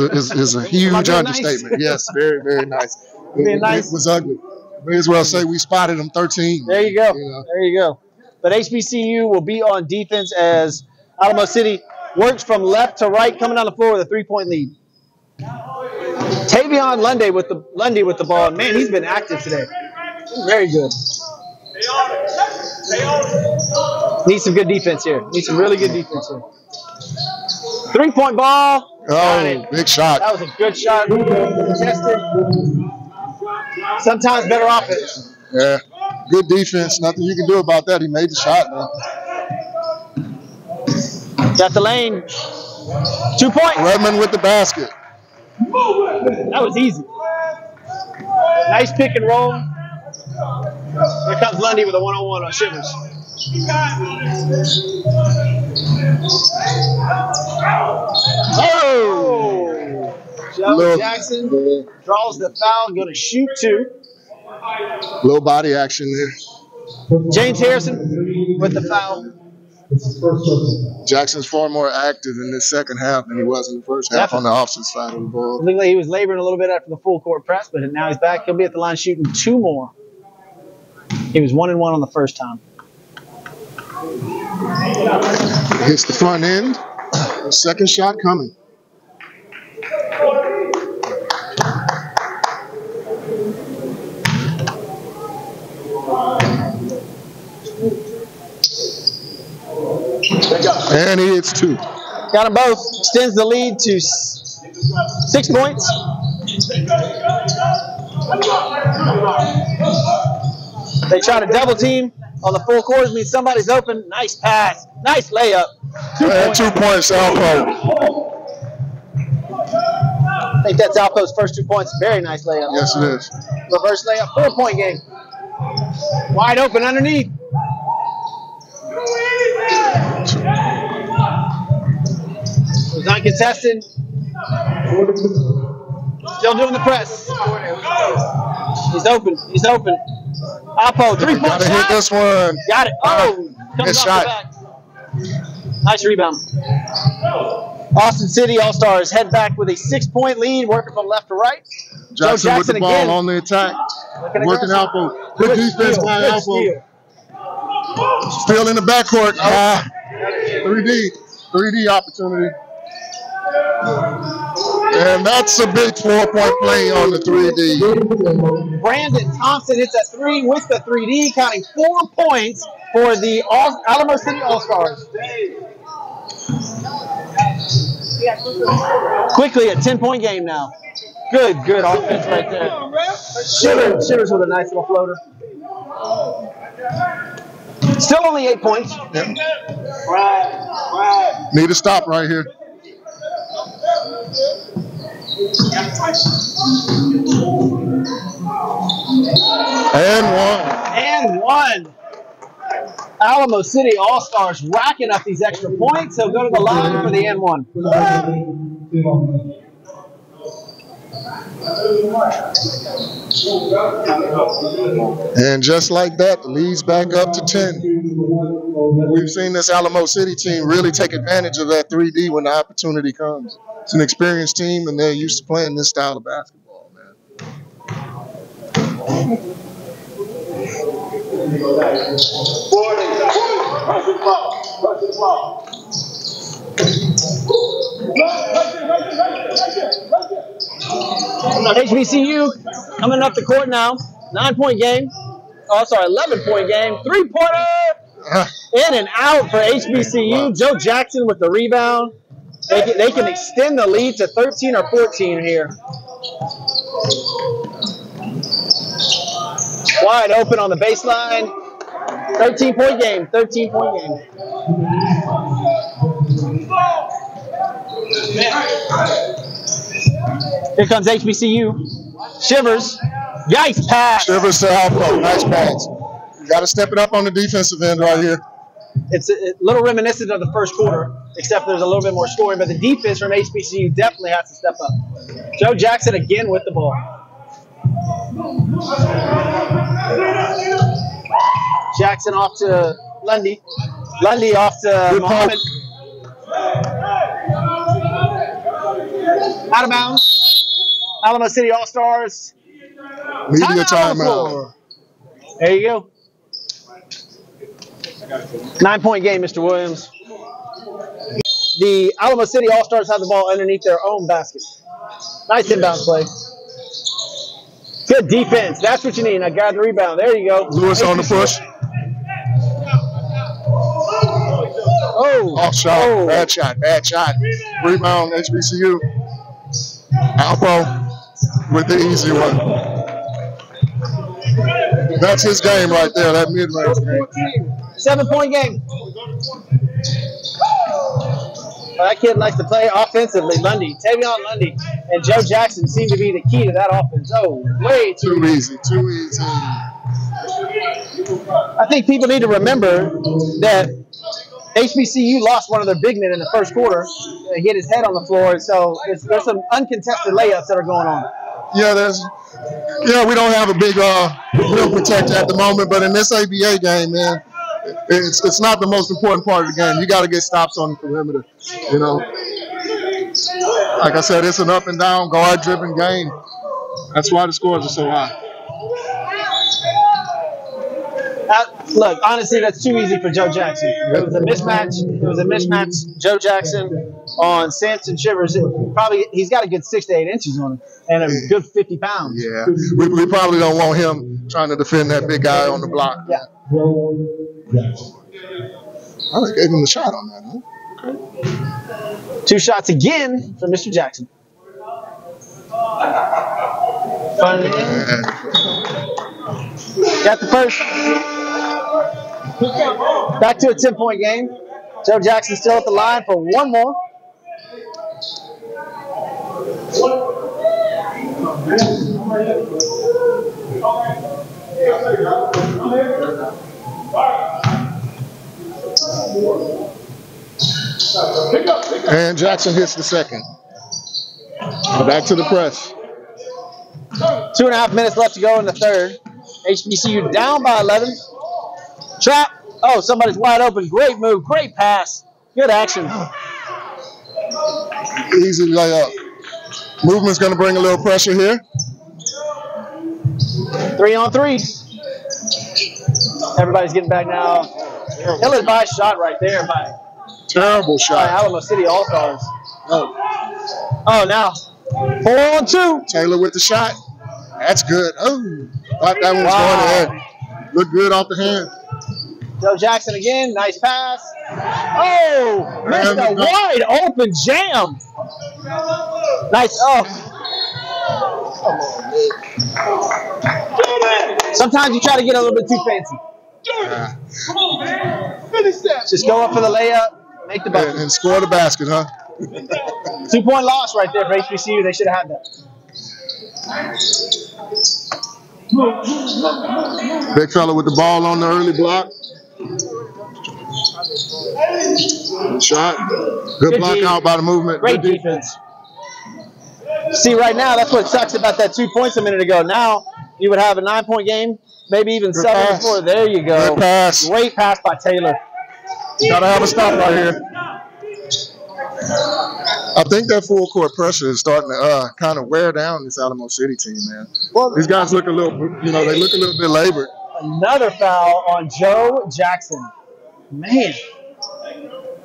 a huge understatement. Nice? Yes, very, very nice. It was ugly. May as well say we spotted them 13. There you go. You know. There you go. But HBCU will be on defense as Alamo City works from left to right, coming down the floor with a 3-point lead. Tavion Lundy with the ball. Man, he's been active today. Very good. Need some good defense here. Need some really good defense here. 3-point ball. Oh, big shot. That was a good shot. Contested. Sometimes better offense. Yeah. Good defense. Nothing you can do about that. He made the shot, man. Got the lane. 2 points. Redmond with the basket. That was easy. Nice pick and roll. Here comes Lundy with a one-on-one on Shivers. Oh! Joe Jackson draws the foul, going to shoot two. Low body action there. James Harrison with the foul. Jackson's far more active in this second half than he was in the first half on the offensive side of the ball. I think he was laboring a little bit after the full court press, but now he's back. He'll be at the line shooting two more. He was 1-and-1 on the first time. Hits the front end. Second shot coming. And he hits two. Got them both. Extends the lead to 6 points. They try to double team on the full court. Means somebody's open. Nice pass. Nice layup. 2 points. 2 points, Alpo. I think that's Alpo's first 2 points. Very nice layup. Yes, it is. Reverse layup. 4-point game. Wide open underneath. Was not contested. Still doing the press. He's open. He's open. Alpo, 3-point shot. Gotta hit this one. Got it. Oh, comes off the back. Nice rebound. Austin City All-Stars head back with a 6-point lead, working from left to right. Jackson with the ball again on the attack. Working Alpo. Good defense by Alpo. Still in the backcourt. 3D opportunity. And that's a big 4-point play on the 3D. Brandon Thompson hits a three with the 3D, counting 4 points for the Alamo City All-Stars. Quickly, a 10-point game now. Good offense right there. Shivers with a nice little floater. Still only 8 points. Yep. Need a stop right here. And one. Alamo City All-Stars racking up these extra points. So go to the line for the and one. And just like that, the lead's back up to 10. We've seen this Alamo City team really take advantage of that 3D when the opportunity comes. It's an experienced team, and they're used to playing this style of basketball, man. 40. HBCU coming up the court now. 9-point game. Oh, sorry, 11-point game. 3-pointer. In and out for HBCU. Joe Jackson with the rebound. They can extend the lead to 13 or 14 here. Wide open on the baseline. 13-point game. 13-point game. Here comes HBCU. Shivers. Nice pass. Shivers to Alpo. Nice pass. You got to step it up on the defensive end right here. It's a little reminiscent of the first quarter, except there's a little bit more scoring, but the defense from HBCU definitely has to step up. Joe Jackson again with the ball. Jackson off to Lundy. Lundy off to Muhammad. Out of bounds. Alamo City All-Stars. Media timeout. There you go. 9-point game, Mr. Williams. The Alamo City All-Stars have the ball underneath their own basket. Nice inbound play. Good defense. That's what you need. Now grab the rebound. There you go. Lewis on the push. Oh. Off shot. Oh. Bad shot. Bad shot. Rebound, HBCU. Alpo with the easy one. That's his game right there, that mid-range game. 7-point game. Well, that kid likes to play offensively. Lundy, Tavion Lundy, and Joe Jackson seem to be the key to that offense. Oh, way too easy. Too easy. I think people need to remember that HBCU lost one of their big men in the first quarter. He hit his head on the floor, so there's some uncontested layups that are going on. Yeah, we don't have a big rim protector at the moment, but in this ABA game, man, it's not the most important part of the game. You got to get stops on the perimeter. You know, like I said, it's an up and down, guard driven game. That's why the scores are so high. Look, honestly, that's too easy for Joe Jackson. It was a mismatch. Joe Jackson on Samson Shivers. Probably he's got a good 6 to 8 inches on him and a good 50 pounds. Yeah, we probably don't want him trying to defend that big guy on the block. Yeah. I just gave him the shot on that, huh? Okay. Two shots again for Mr. Jackson. Got the first. Back to a 10-point game. Joe Jackson still at the line for one more. And Jackson hits the second. Back to the press. 2.5 minutes left to go in the third. HBCU down by 11. Trap. Oh, somebody's wide open. Great move. Great pass. Good action. Easy layup. Movement's going to bring a little pressure here. 3-on-3. Everybody's getting back now. Ill-advised shot right there by. Terrible shot. Alamo City All-Stars. Oh, now. 4-on-2. Taylor with the shot. That's good. Oh, thought that one was going ahead. Looked good off the hand. Joe Jackson again. Nice pass. Oh, missed a wide open jam. Nice. Oh. Sometimes you try to get a little bit too fancy. Come on, man. Finish that. Just go up for the layup, make the basket, and score the basket, huh? 2-point loss right there for HBCU. They should have had that. Big fella with the ball on the early block. Shot. Good block out by the movement. Great defense. See, right now, that's what sucks about that 2 points a minute ago. Now you would have a 9-point game, maybe even 7-4. There you go. Good pass. Great pass by Taylor. Gotta have a stop right here. I think that full court pressure is starting to kind of wear down this Alamo City team, man. Well, these guys look a little, you know, they look a little bit labored. Another foul on Joe Jackson. Man,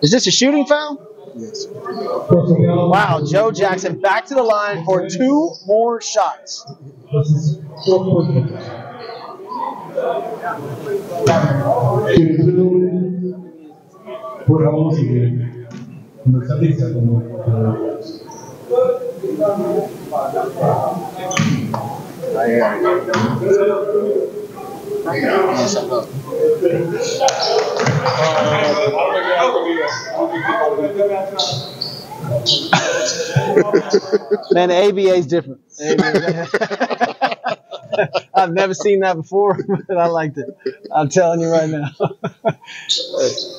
is this a shooting foul? Yes. Wow, Joe Jackson back to the line for 2 more shots. Man, the ABA is different. I've never seen that before, but I liked it. I'm telling you right now.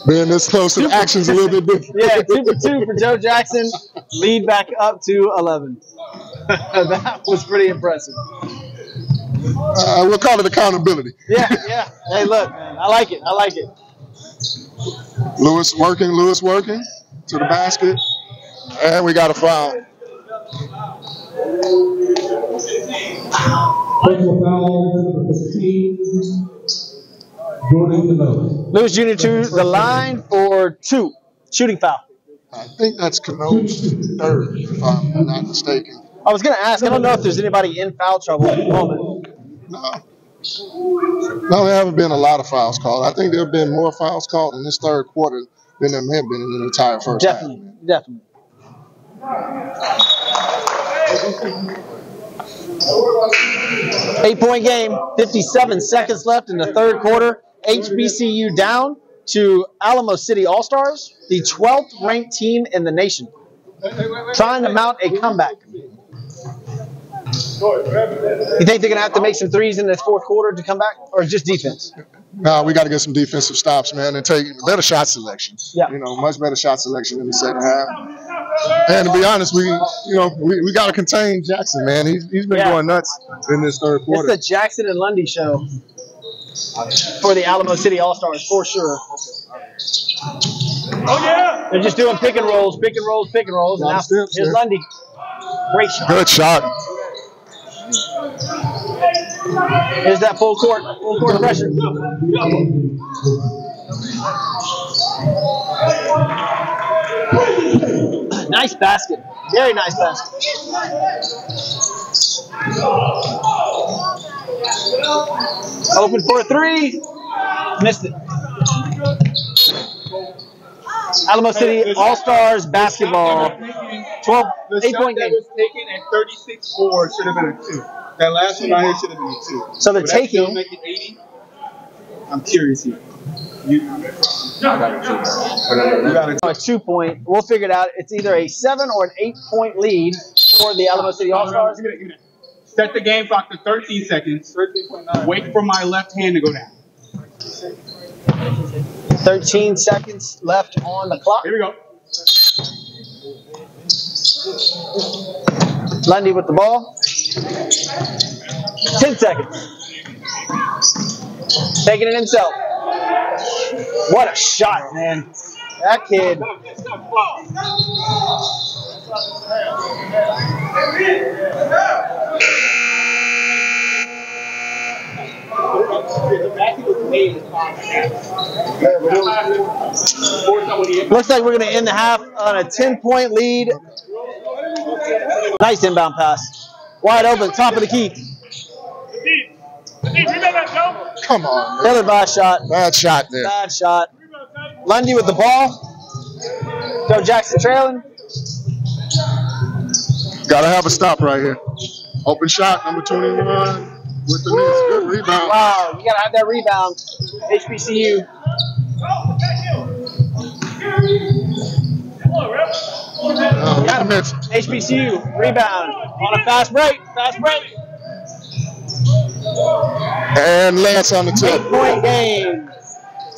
Man, this close to action's a little bit different. Yeah, 2 for 2 for Joe Jackson. Lead back up to 11. That was pretty impressive. We'll call it accountability. Yeah. Hey, look, man, I like it. Lewis working to the basket. And we got a foul. Lewis Jr. to the line for 2. Shooting foul. I think that's Cano's third, if I'm not mistaken. I was going to ask. I don't know if there's anybody in foul trouble at the moment. No, there haven't been a lot of fouls called. I think there have been more fouls called in this third quarter than there may have been in the entire first half. Definitely. 8-point game, 57 seconds left in the third quarter. HBCU down to Alamo City All-Stars, the 12th ranked team in the nation, trying to mount a comeback. You think they're going to have to make some threes in this fourth quarter to come back, or just defense? No, we got to get some defensive stops, man, and take better shot selection. Yeah. You know, much better shot selection in the second half. And to be honest, we got to contain Jackson, man. He's been going nuts in this third quarter. It's the Jackson and Lundy show for the Alamo City All-Stars, for sure. Oh, yeah. They're just doing pick and rolls. And now here's Lundy. Great shot. Good shot. Here's that full court pressure. Nice basket. Very nice basket. Open for a three. Missed it. Alamo City All-Stars basketball. 8-point game. Was taken at 36-4 should have been a 2. That last one right here should have been a 2. So they're taking. Make it 80? I'm curious here. A 2-point. We'll figure it out. It's either a 7 or an 8-point lead for the Alamo City All-Stars. Set the game clock to 13 seconds. Wait for my left hand to go down. 13 seconds left on the clock. Here we go. Lundy with the ball. 10 seconds. Taking it himself. What a shot, man. That kid. Looks like we're going to end the half on a 10-point lead. Nice inbound pass. Wide open, top of the key. Come on. Man. Another bad shot. Bad shot there. Bad shot. Lundy with the ball. Joe Jackson trailing. Got to have a stop right here. Open shot, number 21. With the miss, good rebound. Wow, you gotta have that rebound. HBCU. HBCU rebound on a fast break. And Lance on the tip. 8-point game.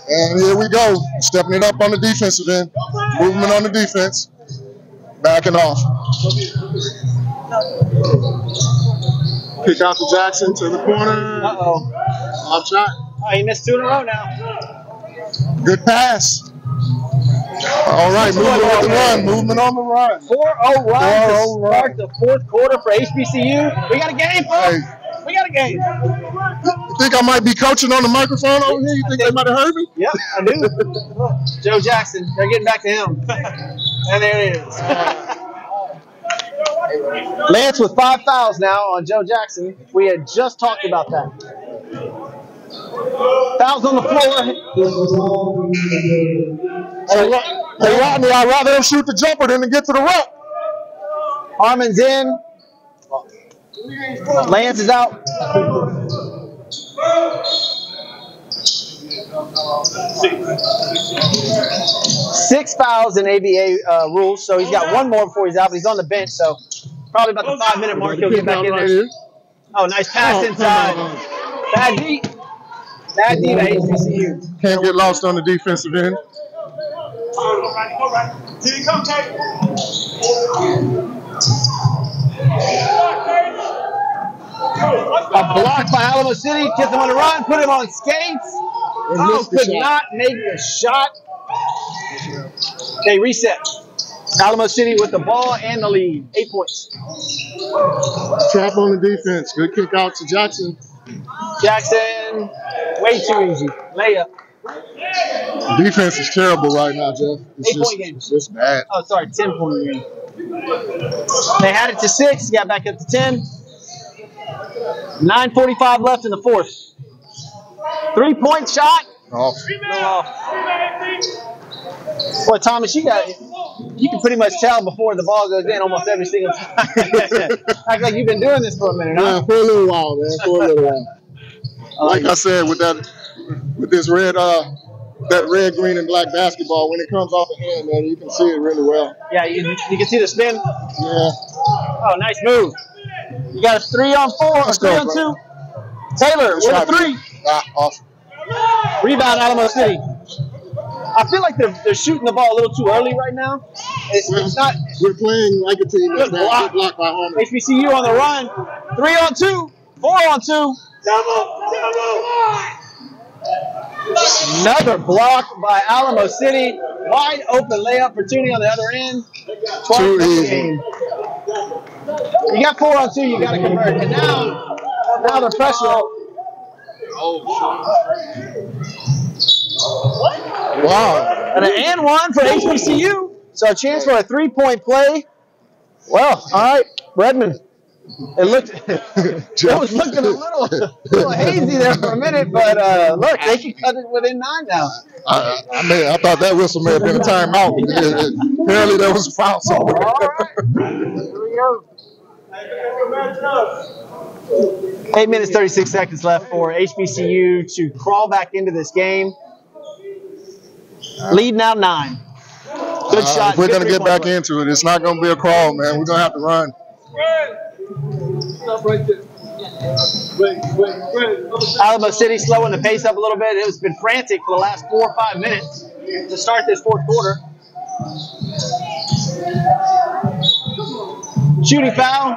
And here we go, stepping it up on the defensive end. Movement on the defense. Backing off. Kick out to Jackson to the corner. Uh-oh. Off shot. Oh, he missed two in a row now. Good pass. All right, movement on the run. Movement on the run. 4-0 run to start the fourth quarter for HBCU. We got a game, folks. Hey. We got a game. You think I might be coaching on the microphone over here? You think they might have heard me? Yep, I do. Joe Jackson. They're getting back to him. And there it is. Lance with 5 fouls now on Joe Jackson. We had just talked about that. Fouls on the floor. Hey, Rodney, I'd rather him shoot the jumper than to get to the rack. Harmon's in. Lance is out. Six fouls in ABA rules, so he's got one more before he's out, but he's on the bench, so probably about the 5-minute mark he'll get back in there. Oh, nice pass inside. Bad D. Bad D by HBCU. Can't get lost on the defensive end. Here you come, Tate. A block by Alamo City. Gets him on the run. Put him on skates. Oh, could not make the shot. Okay, reset. Alamo City with the ball and the lead. 8 points. Trap on the defense. Good kick out to Jackson. Jackson, way too easy. Layup. Defense is terrible right now, Jeff. It's 8-point game. It's just bad. Oh, sorry, 10-point game. They had it to 6. Got back up to 10. 9:45 left in the fourth. 3-point shot. Off. No off. Well, Thomas, you can pretty much tell before the ball goes in almost every single time. Act like you've been doing this for a minute, huh? Yeah, for a little while, man. For a little while. Like I said, with that red, green, and black basketball, when it comes off the hand, man, you can see it really well. Yeah, you can see the spin. Yeah. Oh, nice move. You got a 3-on-4, a 3-on-2. Taylor with a 3. Ah, awesome. Rebound, Alamo City. I feel like they're shooting the ball a little too early right now. We're playing like a team that's not blocked by Harmon. HBCU on the run. 3-on-2. 4-on-2. Double. Another block by Alamo City. Wide open layup opportunity on the other end. Too easy. You got 4-on-2. You got to convert. And now the pressure. Oh, wow. And an and one for HBCU. So a chance for a 3-point play. Well, all right, Redmond. It looked looking a little hazy there for a minute, but look, they can cut it within 9 now. I thought that whistle may have been a timeout. Apparently there was a foul somewhere. All right. Here we go. 8 minutes, 36 seconds left for HBCU to crawl back into this game. Lead now 9. Good shot. If we're going to get back into it, it's not going to be a crawl, man. We're going to have to run. Stop right there. Alamo City slowing the pace up a little bit. It's been frantic for the last 4 or 5 minutes to start this fourth quarter. Shooting foul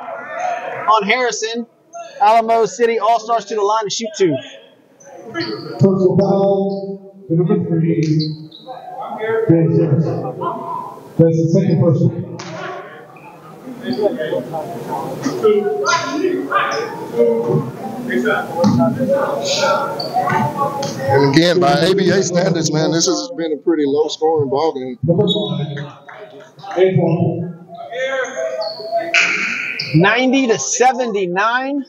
on Harrison. Alamo City All-Stars to the line to shoot 2. Personal foul, number 3. James Harrison. That's the second person. And again, by ABA standards, man, this has been a pretty low-scoring ball game. Number 5. 90-79.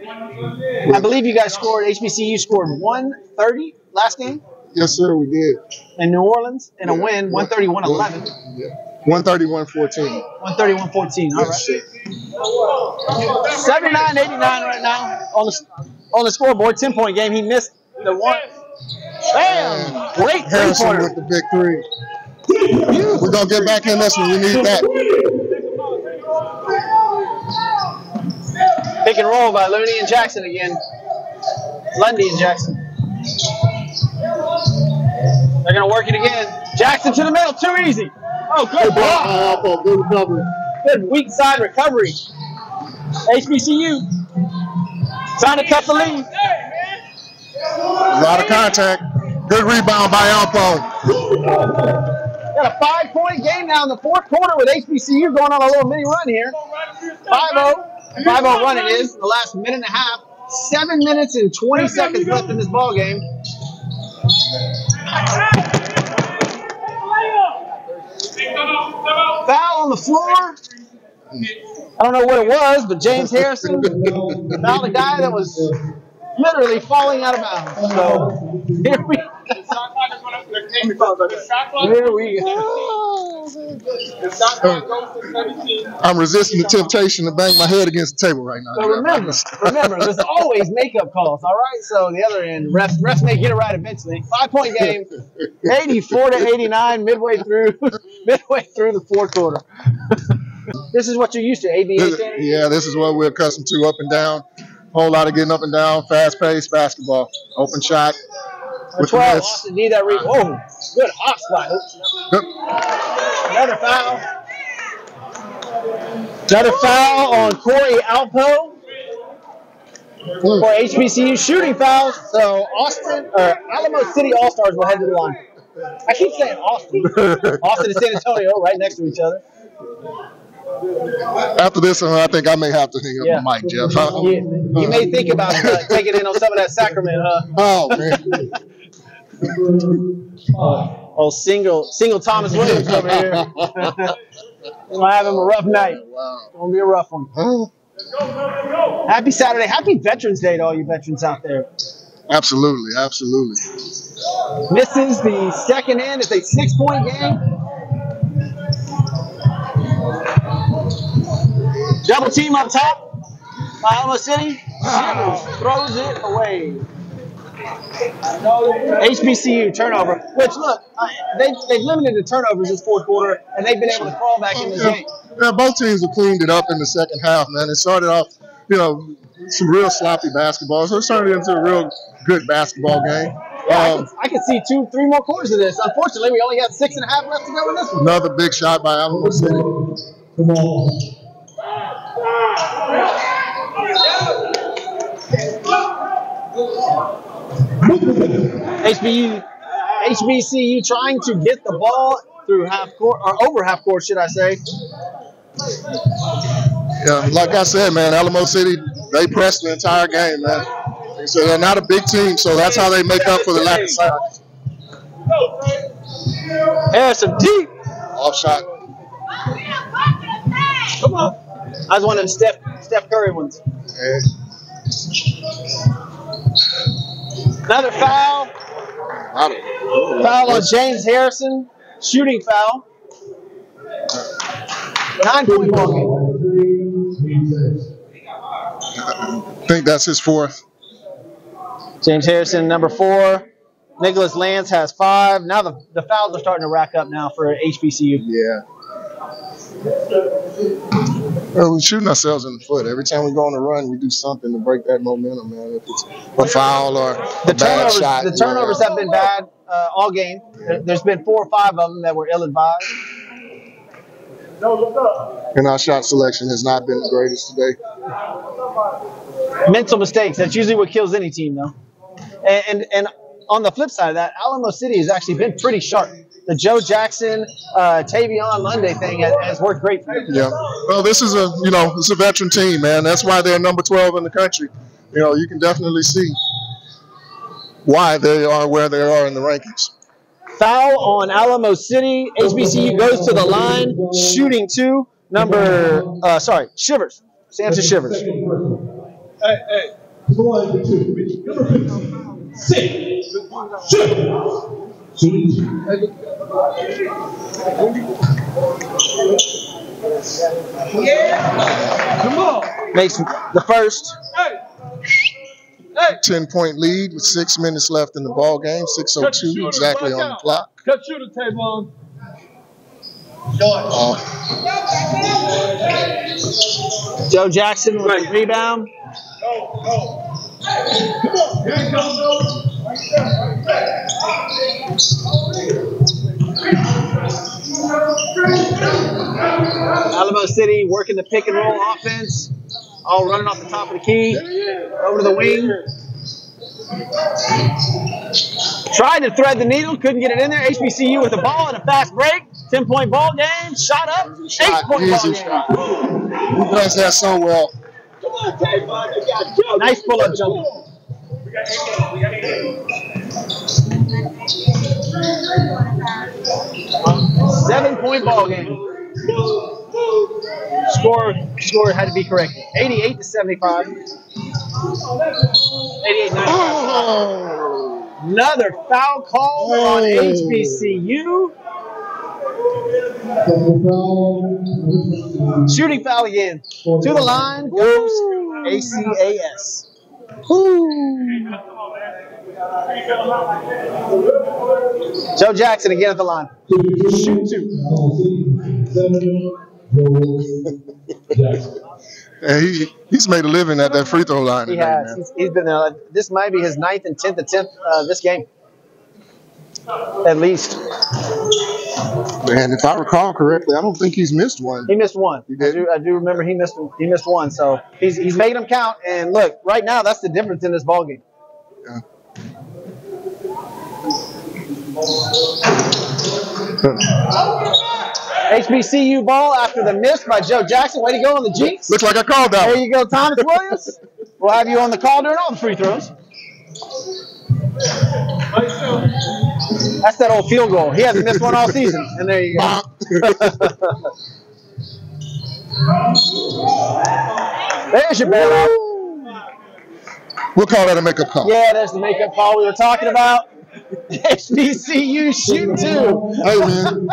I believe you guys scored, HBCU scored 130 last game? Yes, sir, we did. In New Orleans, in a win, 131-11. Yeah. 131-14. 131-14, all right. Yes, 79-89 right now on the scoreboard, 10-point game. He missed the one. Bam! And great three-pointer with the big 3. We're going to get back in this one. We need that. Pick and roll by Lundy and Jackson again. Lundy and Jackson. They're going to work it again. Jackson to the middle. Too easy. Oh, good block. Good recovery. Good weak side recovery. HBCU trying to cut the lead. A lot of contact. Good rebound by Alpo. Got a 5-point game now in the fourth quarter with HBCU going on a little mini run here. 5-0. 5-0 run it is. The last minute and a half. 7 minutes and 20 seconds left in this ball game. Foul on the floor. I don't know what it was, but James Harrison fouled a guy that was literally falling out of bounds. So here we go. I'm resisting the temptation to bang my head against the table right now. So remember, there's always makeup calls, all right? So the other end, refs may get it right eventually. 5-point game, 84-89, midway through the fourth quarter. This is what you're used to, ABA standards? Yeah, this is what we're accustomed to, up and down. Whole lot of getting up and down, fast-paced basketball, open shot. With 12, Austin need that read. Whoa, good hot spot. Good. Another foul. Another foul on Corey Alpo for HBCU shooting fouls. So Alamo City All-Stars will head to the line. I keep saying Austin. Austin and San Antonio right next to each other. After this, I think I may have to hang up the mic, Jeff. You may think about taking in on some of that Sacramento, huh? Oh, man. Single Thomas Williams over here. I'm going to have him a rough night. It's going to be a rough one. Happy Saturday. Happy Veterans Day to all you veterans out there. Absolutely, absolutely. Misses the second end. It's a 6-point game. Double team up top by Alamo City. Throws it away. HBCU turnover, which look, they've limited the turnovers this fourth quarter, and they've been able to crawl back in the game. Yeah, both teams have cleaned it up in the second half, man. It started off, you know, some real sloppy basketball, so it turned into a real good basketball game. Yeah, I could see 2-3 more quarters of this. Unfortunately, we only have 6.5 left to go in this one. Another big shot by Alamo City. Come on. HBCU trying to get the ball through half court, or over half court, should I say. Yeah, like I said, man, Alamo City, they pressed the entire game, man. So they're not a big team, so that's how they make up for the lack of size. Harrison, deep. Off shot. Come on. I was one of them Steph Curry ones. Yeah. Another foul. Foul on James Harrison. Shooting foul. 9-point ball game. I think that's his fourth. James Harrison, number 4. Nicholas Lance has 5. Now the fouls are starting to rack up now for HBCU. Yeah. Well, we're shooting ourselves in the foot. Every time we go on a run, we do something to break that momentum, man. If it's a foul or a bad shot. The turnovers have been bad all game. Yeah. There's been 4 or 5 of them that were ill-advised. And our shot selection has not been the greatest today. Mental mistakes. That's usually what kills any team, though. And on the flip side of that, Alamo City has actually been pretty sharp. The Joe Jackson, Tavion Lundy thing has worked great for them. Yeah. Well, this is a, you know, it's a veteran team, man. That's why they're number 12 in the country. You know, you can definitely see why they are where they are in the rankings. Foul on Alamo City. HBCU goes to the line, shooting 2. Number, Shivers. Samson Shivers. Hey. Number 6. Shivers. Yeah, come on. Makes the first. Hey. 10-point lead with 6 minutes left in the ball game. 6:02 exactly on the clock. Cut shooter table on. Joe Jackson with the rebound. Go. Here it comes, though. Alamo City working the pick and roll offense, all running off the top of the key, over to the wing. Tried to thread the needle, couldn't get it in there. HBCU with the ball and a fast break. 10-point ball game, shot up, 8-point ball game. He plays that so well. Nice pull-up jump. Seven-point ball game. Score had to be corrected. 88-75. 88-95. Oh. Another foul call on HBCU. Shooting foul again. To the line goes ACAS. Ooh. Joe Jackson again at the line. Shoot 2. Yeah, he's made a living at that free throw line. He has. He's been there. This might be his 9th and 10th attempt this game. At least. Man, if I recall correctly, I don't think he's missed one. He missed one. I do remember he missed one. So he's made them count. And look, right now that's the difference in this ballgame. Yeah. HBCU ball after the miss by Joe Jackson. Way to go on the Jinx. Looks like I called that. There you go, Thomas Williams. We'll have you on the call during all the free throws. That's that old field goal. He hasn't missed one all season. And there you go. There's your ball. We'll call that a makeup call. Yeah, that's the makeup call we were talking about. HBCU shoot two. Hey, man.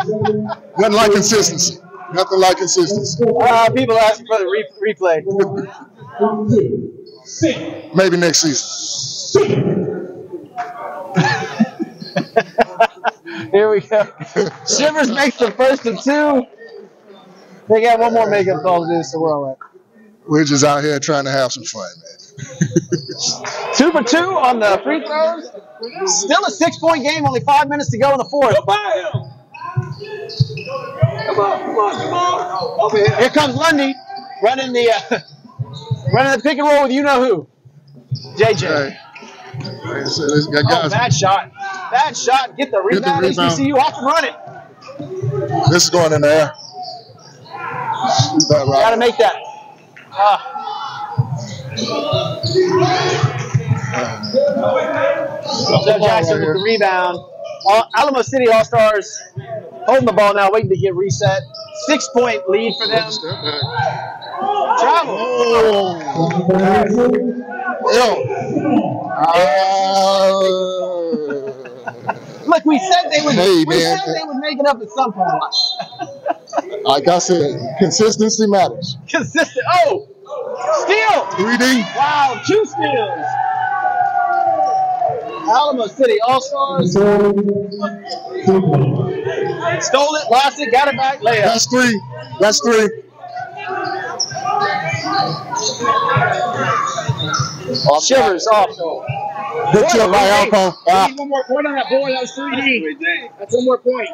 Nothing like consistency. Nothing like consistency. People asking for the replay. Maybe next season. Here we go. Shivers makes the first of two. They got one more makeup call to do, so we're all right. We're just out here trying to have some fun, man. 2 for 2 on the free throws. Still a 6-point game, only 5 minutes to go in the fourth. Come on, come on, come on. Over here. Here comes Lundy running the pick and roll with you-know-who. JJ. Hey. Oh, bad shot. Bad shot. Get the rebound. HBCU off and run it. This is going in the air. Got to make that. Jeff Jackson with the rebound. Alamo City All-Stars holding the ball now, waiting to get reset. 6-point lead for them. Travel. Look, we said they would make it up at some point. Like I said, consistency matters. Consistent. Oh, steal. 3D. Wow, 2 steals. Alamo City All-Stars. Stole it, lost it, got it back. Layup. That's 3. That's 3. Off Shivers off. Good job by Alpo. We need 1 more point on that boy. That was 3D. That's 1 more point.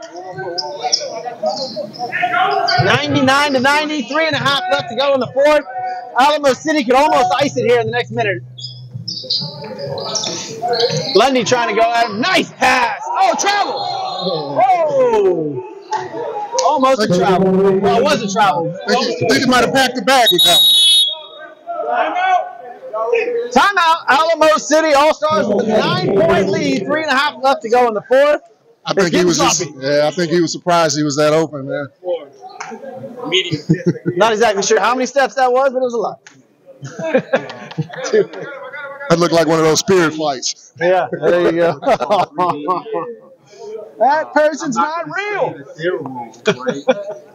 99 to 93 and a half left to go in the fourth. Alamo City could almost ice it here in the next minute. Lundy trying to go at him. Nice pass. Oh, travel. Oh. Almost a travel. Well, it was a travel. I think he might have packed the bag with that one. Timeout. Alamo City All-Stars with a 9-point lead. 3 and a half left to go in the fourth. I think he was surprised he was that open, man. Not exactly sure how many steps that was, but it was a lot. That looked like one of those spirit flights. Yeah, there you go. That person's not real.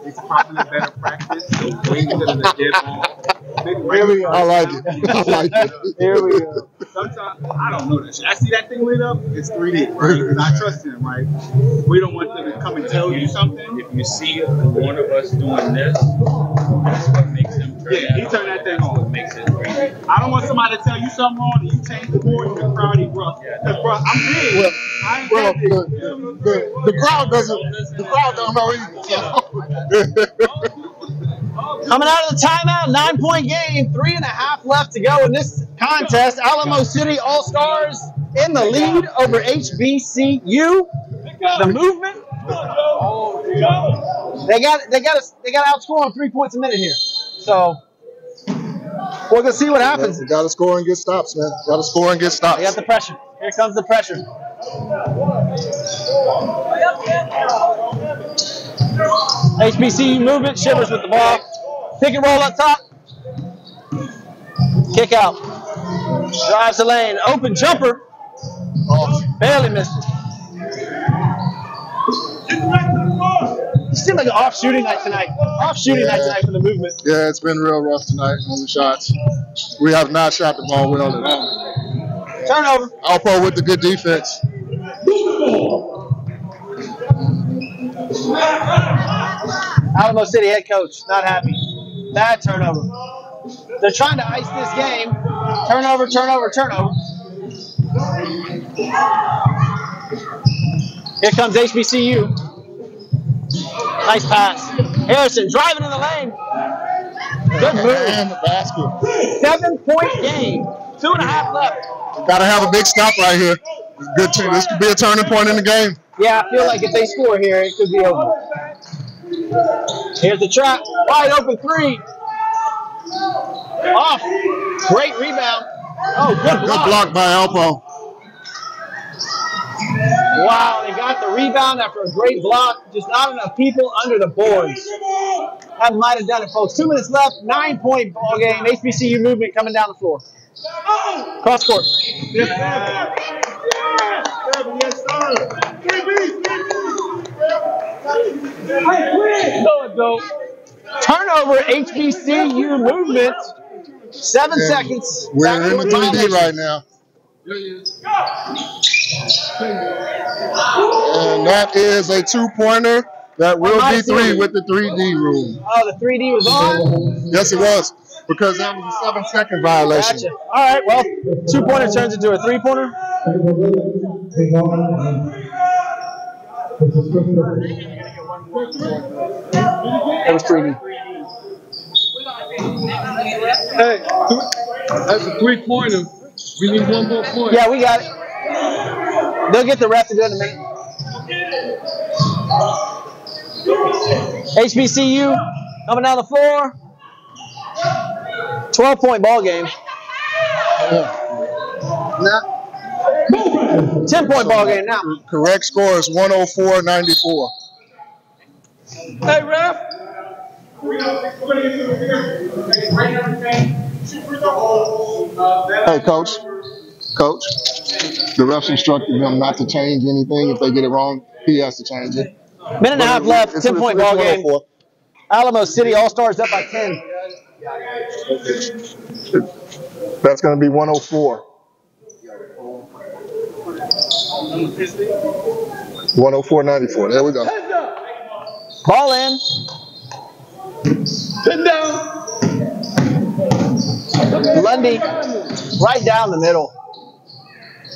It's probably better practice. I like it. I like it. Here we go. Sometimes I don't know this. I see that thing lit up. It's 3D. Right? And I trust him. Right? We don't want them to come and tell you something. If you see one of us doing this, that's what makes them turn. Yeah, he turned that thing on. Makes it 3D. I don't want somebody to tell you something wrong and you change the board and the crowd ain't rough. Because bro, I'm big. Well, I ain't the crowd doesn't. The crowd don't know either. So. Coming out of the timeout, 9-point game, 3 and a half left to go in this contest. Alamo City All-Stars in the lead over HBCU. The movement. They got outscored on 3 points a minute here. So we're gonna see what happens. You gotta score and get stops, man. You gotta score and get stops. You got the pressure. Here comes the pressure. HBCU movement. Shivers with the ball. Pick and roll up top. Kick out. Drives the lane. Open jumper. Oh. Barely missed it. Seems like an off-shooting night tonight. Off-shooting night tonight for the movement. Yeah, it's been real rough tonight on the shots. We have not shot the ball well at all. Turnover. Alpo with the good defense. Alamo City head coach, not happy. Bad turnover. They're trying to ice this game. Turnover, turnover, turnover. Here comes HBCU. Nice pass. Harrison driving in the lane. Good move. 7-point game. 2 and a half left. Got to have a big stop right here. Good. This could be a turning point in the game. Yeah, I feel like if they score here, it could be over. Here's the trap. Wide open 3. Off. Great rebound. Oh, good block. Good block by Alpo. Wow, they got the rebound after a great block. Just not enough people under the boards. That might have done it, folks. 2 minutes left. 9-point ball game. HBCU movement coming down the floor. Cross court. Yes, sir. Yes, sir. 3B. I quit. Go, go. Turnover, HBCU movement. 7 seconds. We're in the 3D right now. And that is a two-pointer. That will be three with the 3D rule. Oh, the 3D was on? Yes, it was. Because that was a 7-second violation. Gotcha. All right, well, two-pointer turns into a three-pointer. That was 3D. Hey, that's a three-pointer. We need one more point. Yeah, we got it. They'll get the ref to do it to me. HBCU coming down the floor. 12-point ball game. Yeah. Nah. 10-point ball game now. Correct score is 104-94. Hey, ref. Hey, coach. Coach. The ref's instructing them not to change anything. If they get it wrong, he has to change it. Minute and a half left, 10-point ball game. Alamo City All-Stars up by 10. That's going to be 104. 104-94. There we go. Ball in. 10 down. Lundy right down the middle.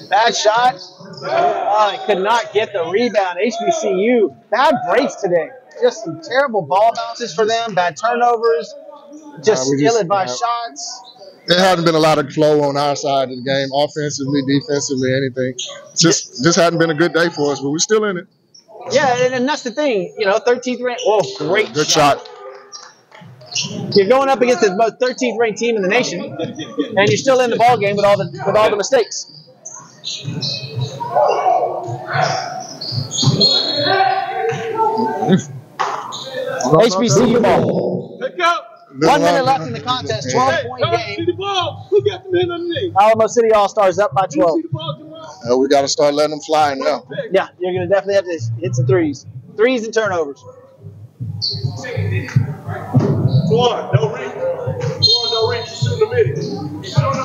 Bad shot. Oh, he could not get the rebound. HBCU, bad breaks today. Just some terrible ball bounces for them, bad turnovers, just ill-advised shots. There hadn't been a lot of flow on our side of the game, offensively, defensively, anything. Just hadn't been a good day for us, but we're still in it. Yeah, and that's the thing. You know, 13th ranked. Oh, great good shot. You're going up against the most 13th ranked team in the nation, and you're still in the ball game with all the mistakes. HBCU ball. 1 minute left in the contest. 12-point game. Alamo City All-Stars up by 12. We got to start letting them fly now. Yeah, you're going to definitely have to hit some threes. Threes and turnovers. No reach. You shoot in the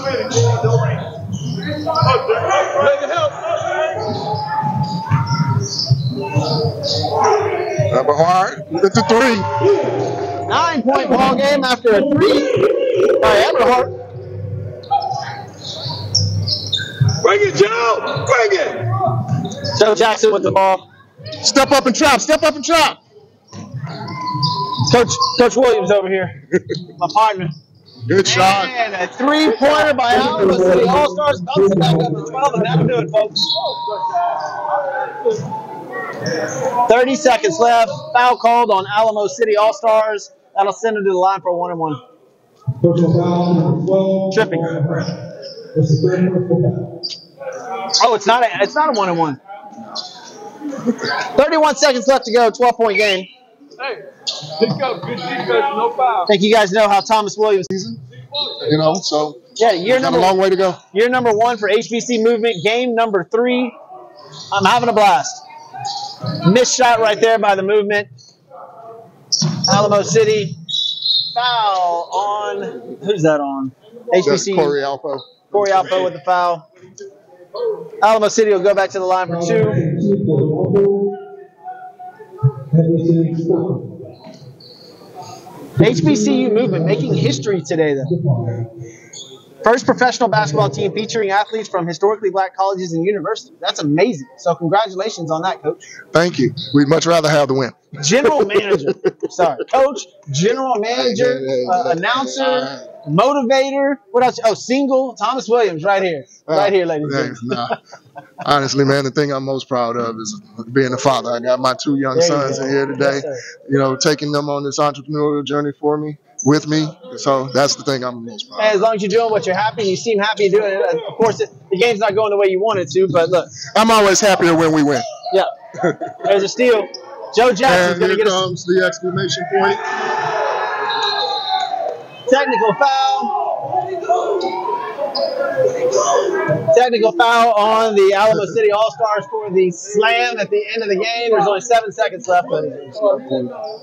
middle. No reach. Eberhardt with the three. 9-point ball game after a three by Eberhardt. Bring it, Joe! Bring it! Joe Jackson with the ball. Step up and trap! Step up and trap! Coach Williams over here, my partner. Good shot. And a three-pointer by Alamo City All-Stars. Bouncing back up to 12, and that'll do it, folks. 30 seconds left. Foul called on Alamo City All-Stars. That'll send them to the line for a 1-and-1. Tripping. Oh, it's not a 1-and-1. 31 seconds left to go. 12-point game. Hey, good defense, no foul. I think you guys know how Thomas Williams season. You know, so yeah, got a long way to go. Year number one for HBC Movement, game number 3. I'm having a blast. Missed shot right there by the movement. Alamo City foul on who's that on? HBC Corey Alpo. Corey Alpo with the foul. Alamo City will go back to the line for 2. HBCU Movement making history today, though. First professional basketball team featuring athletes from historically black colleges and universities. That's amazing. So congratulations on that, Coach. Thank you. We'd much rather have the win. General manager. Sorry. Coach, general manager, announcer, motivator. What else? Oh, single. Thomas Williams right here. Right here, ladies and gentlemen. Honestly, man, the thing I'm most proud of is being a father. I got my 2 young sons in here today, you know, taking them on this entrepreneurial journey for me, with me. So that's the thing I'm most proud of. As long as you're doing what you're happy, you seem happy doing it. Of course, the game's not going the way you want it to, but look. I'm always happier when we win. Yeah. There's a steal. Joe Jackson's going to get us. Here comes the exclamation point. Technical foul. Technical foul on the Alamo City All-Stars for the slam at the end of the game. There's only 7 seconds left. That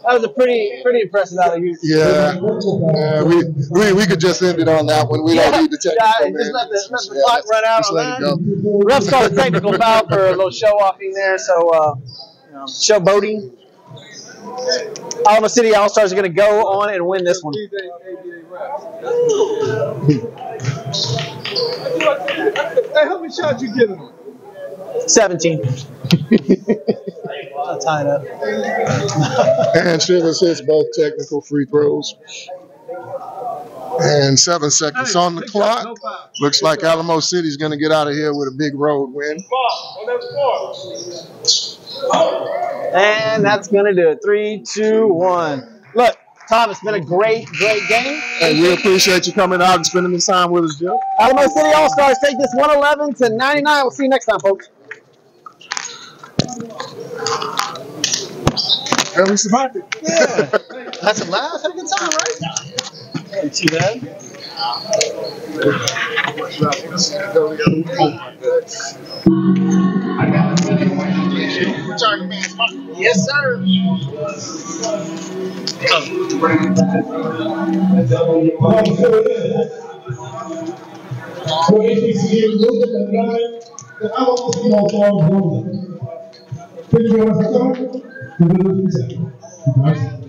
was a pretty impressive out of you. Yeah, we could just end it on that one. We don't need the technical. Yeah, just let the clock run out on that. Refs called a technical foul for a little show-offing there, so showboating. Alamo City All-Stars are going to go on and win this one. How many shots you giving them? 17. I'll tie it up. And Shivers hits both technical free throws. And 7 seconds on the clock. Looks like Alamo City's going to get out of here with a big road win. And that's going to do it. 3, 2, 1. Look, Tom, it's been a great game. Hey, we appreciate you coming out and spending this time with us, Jeff. Alamo City All-Stars take this 111-99. We'll see you next time, folks. Well, we survived it. Yeah. That's a laugh. Had a good time, right? Ain't too bad. Yes, sir. Oh.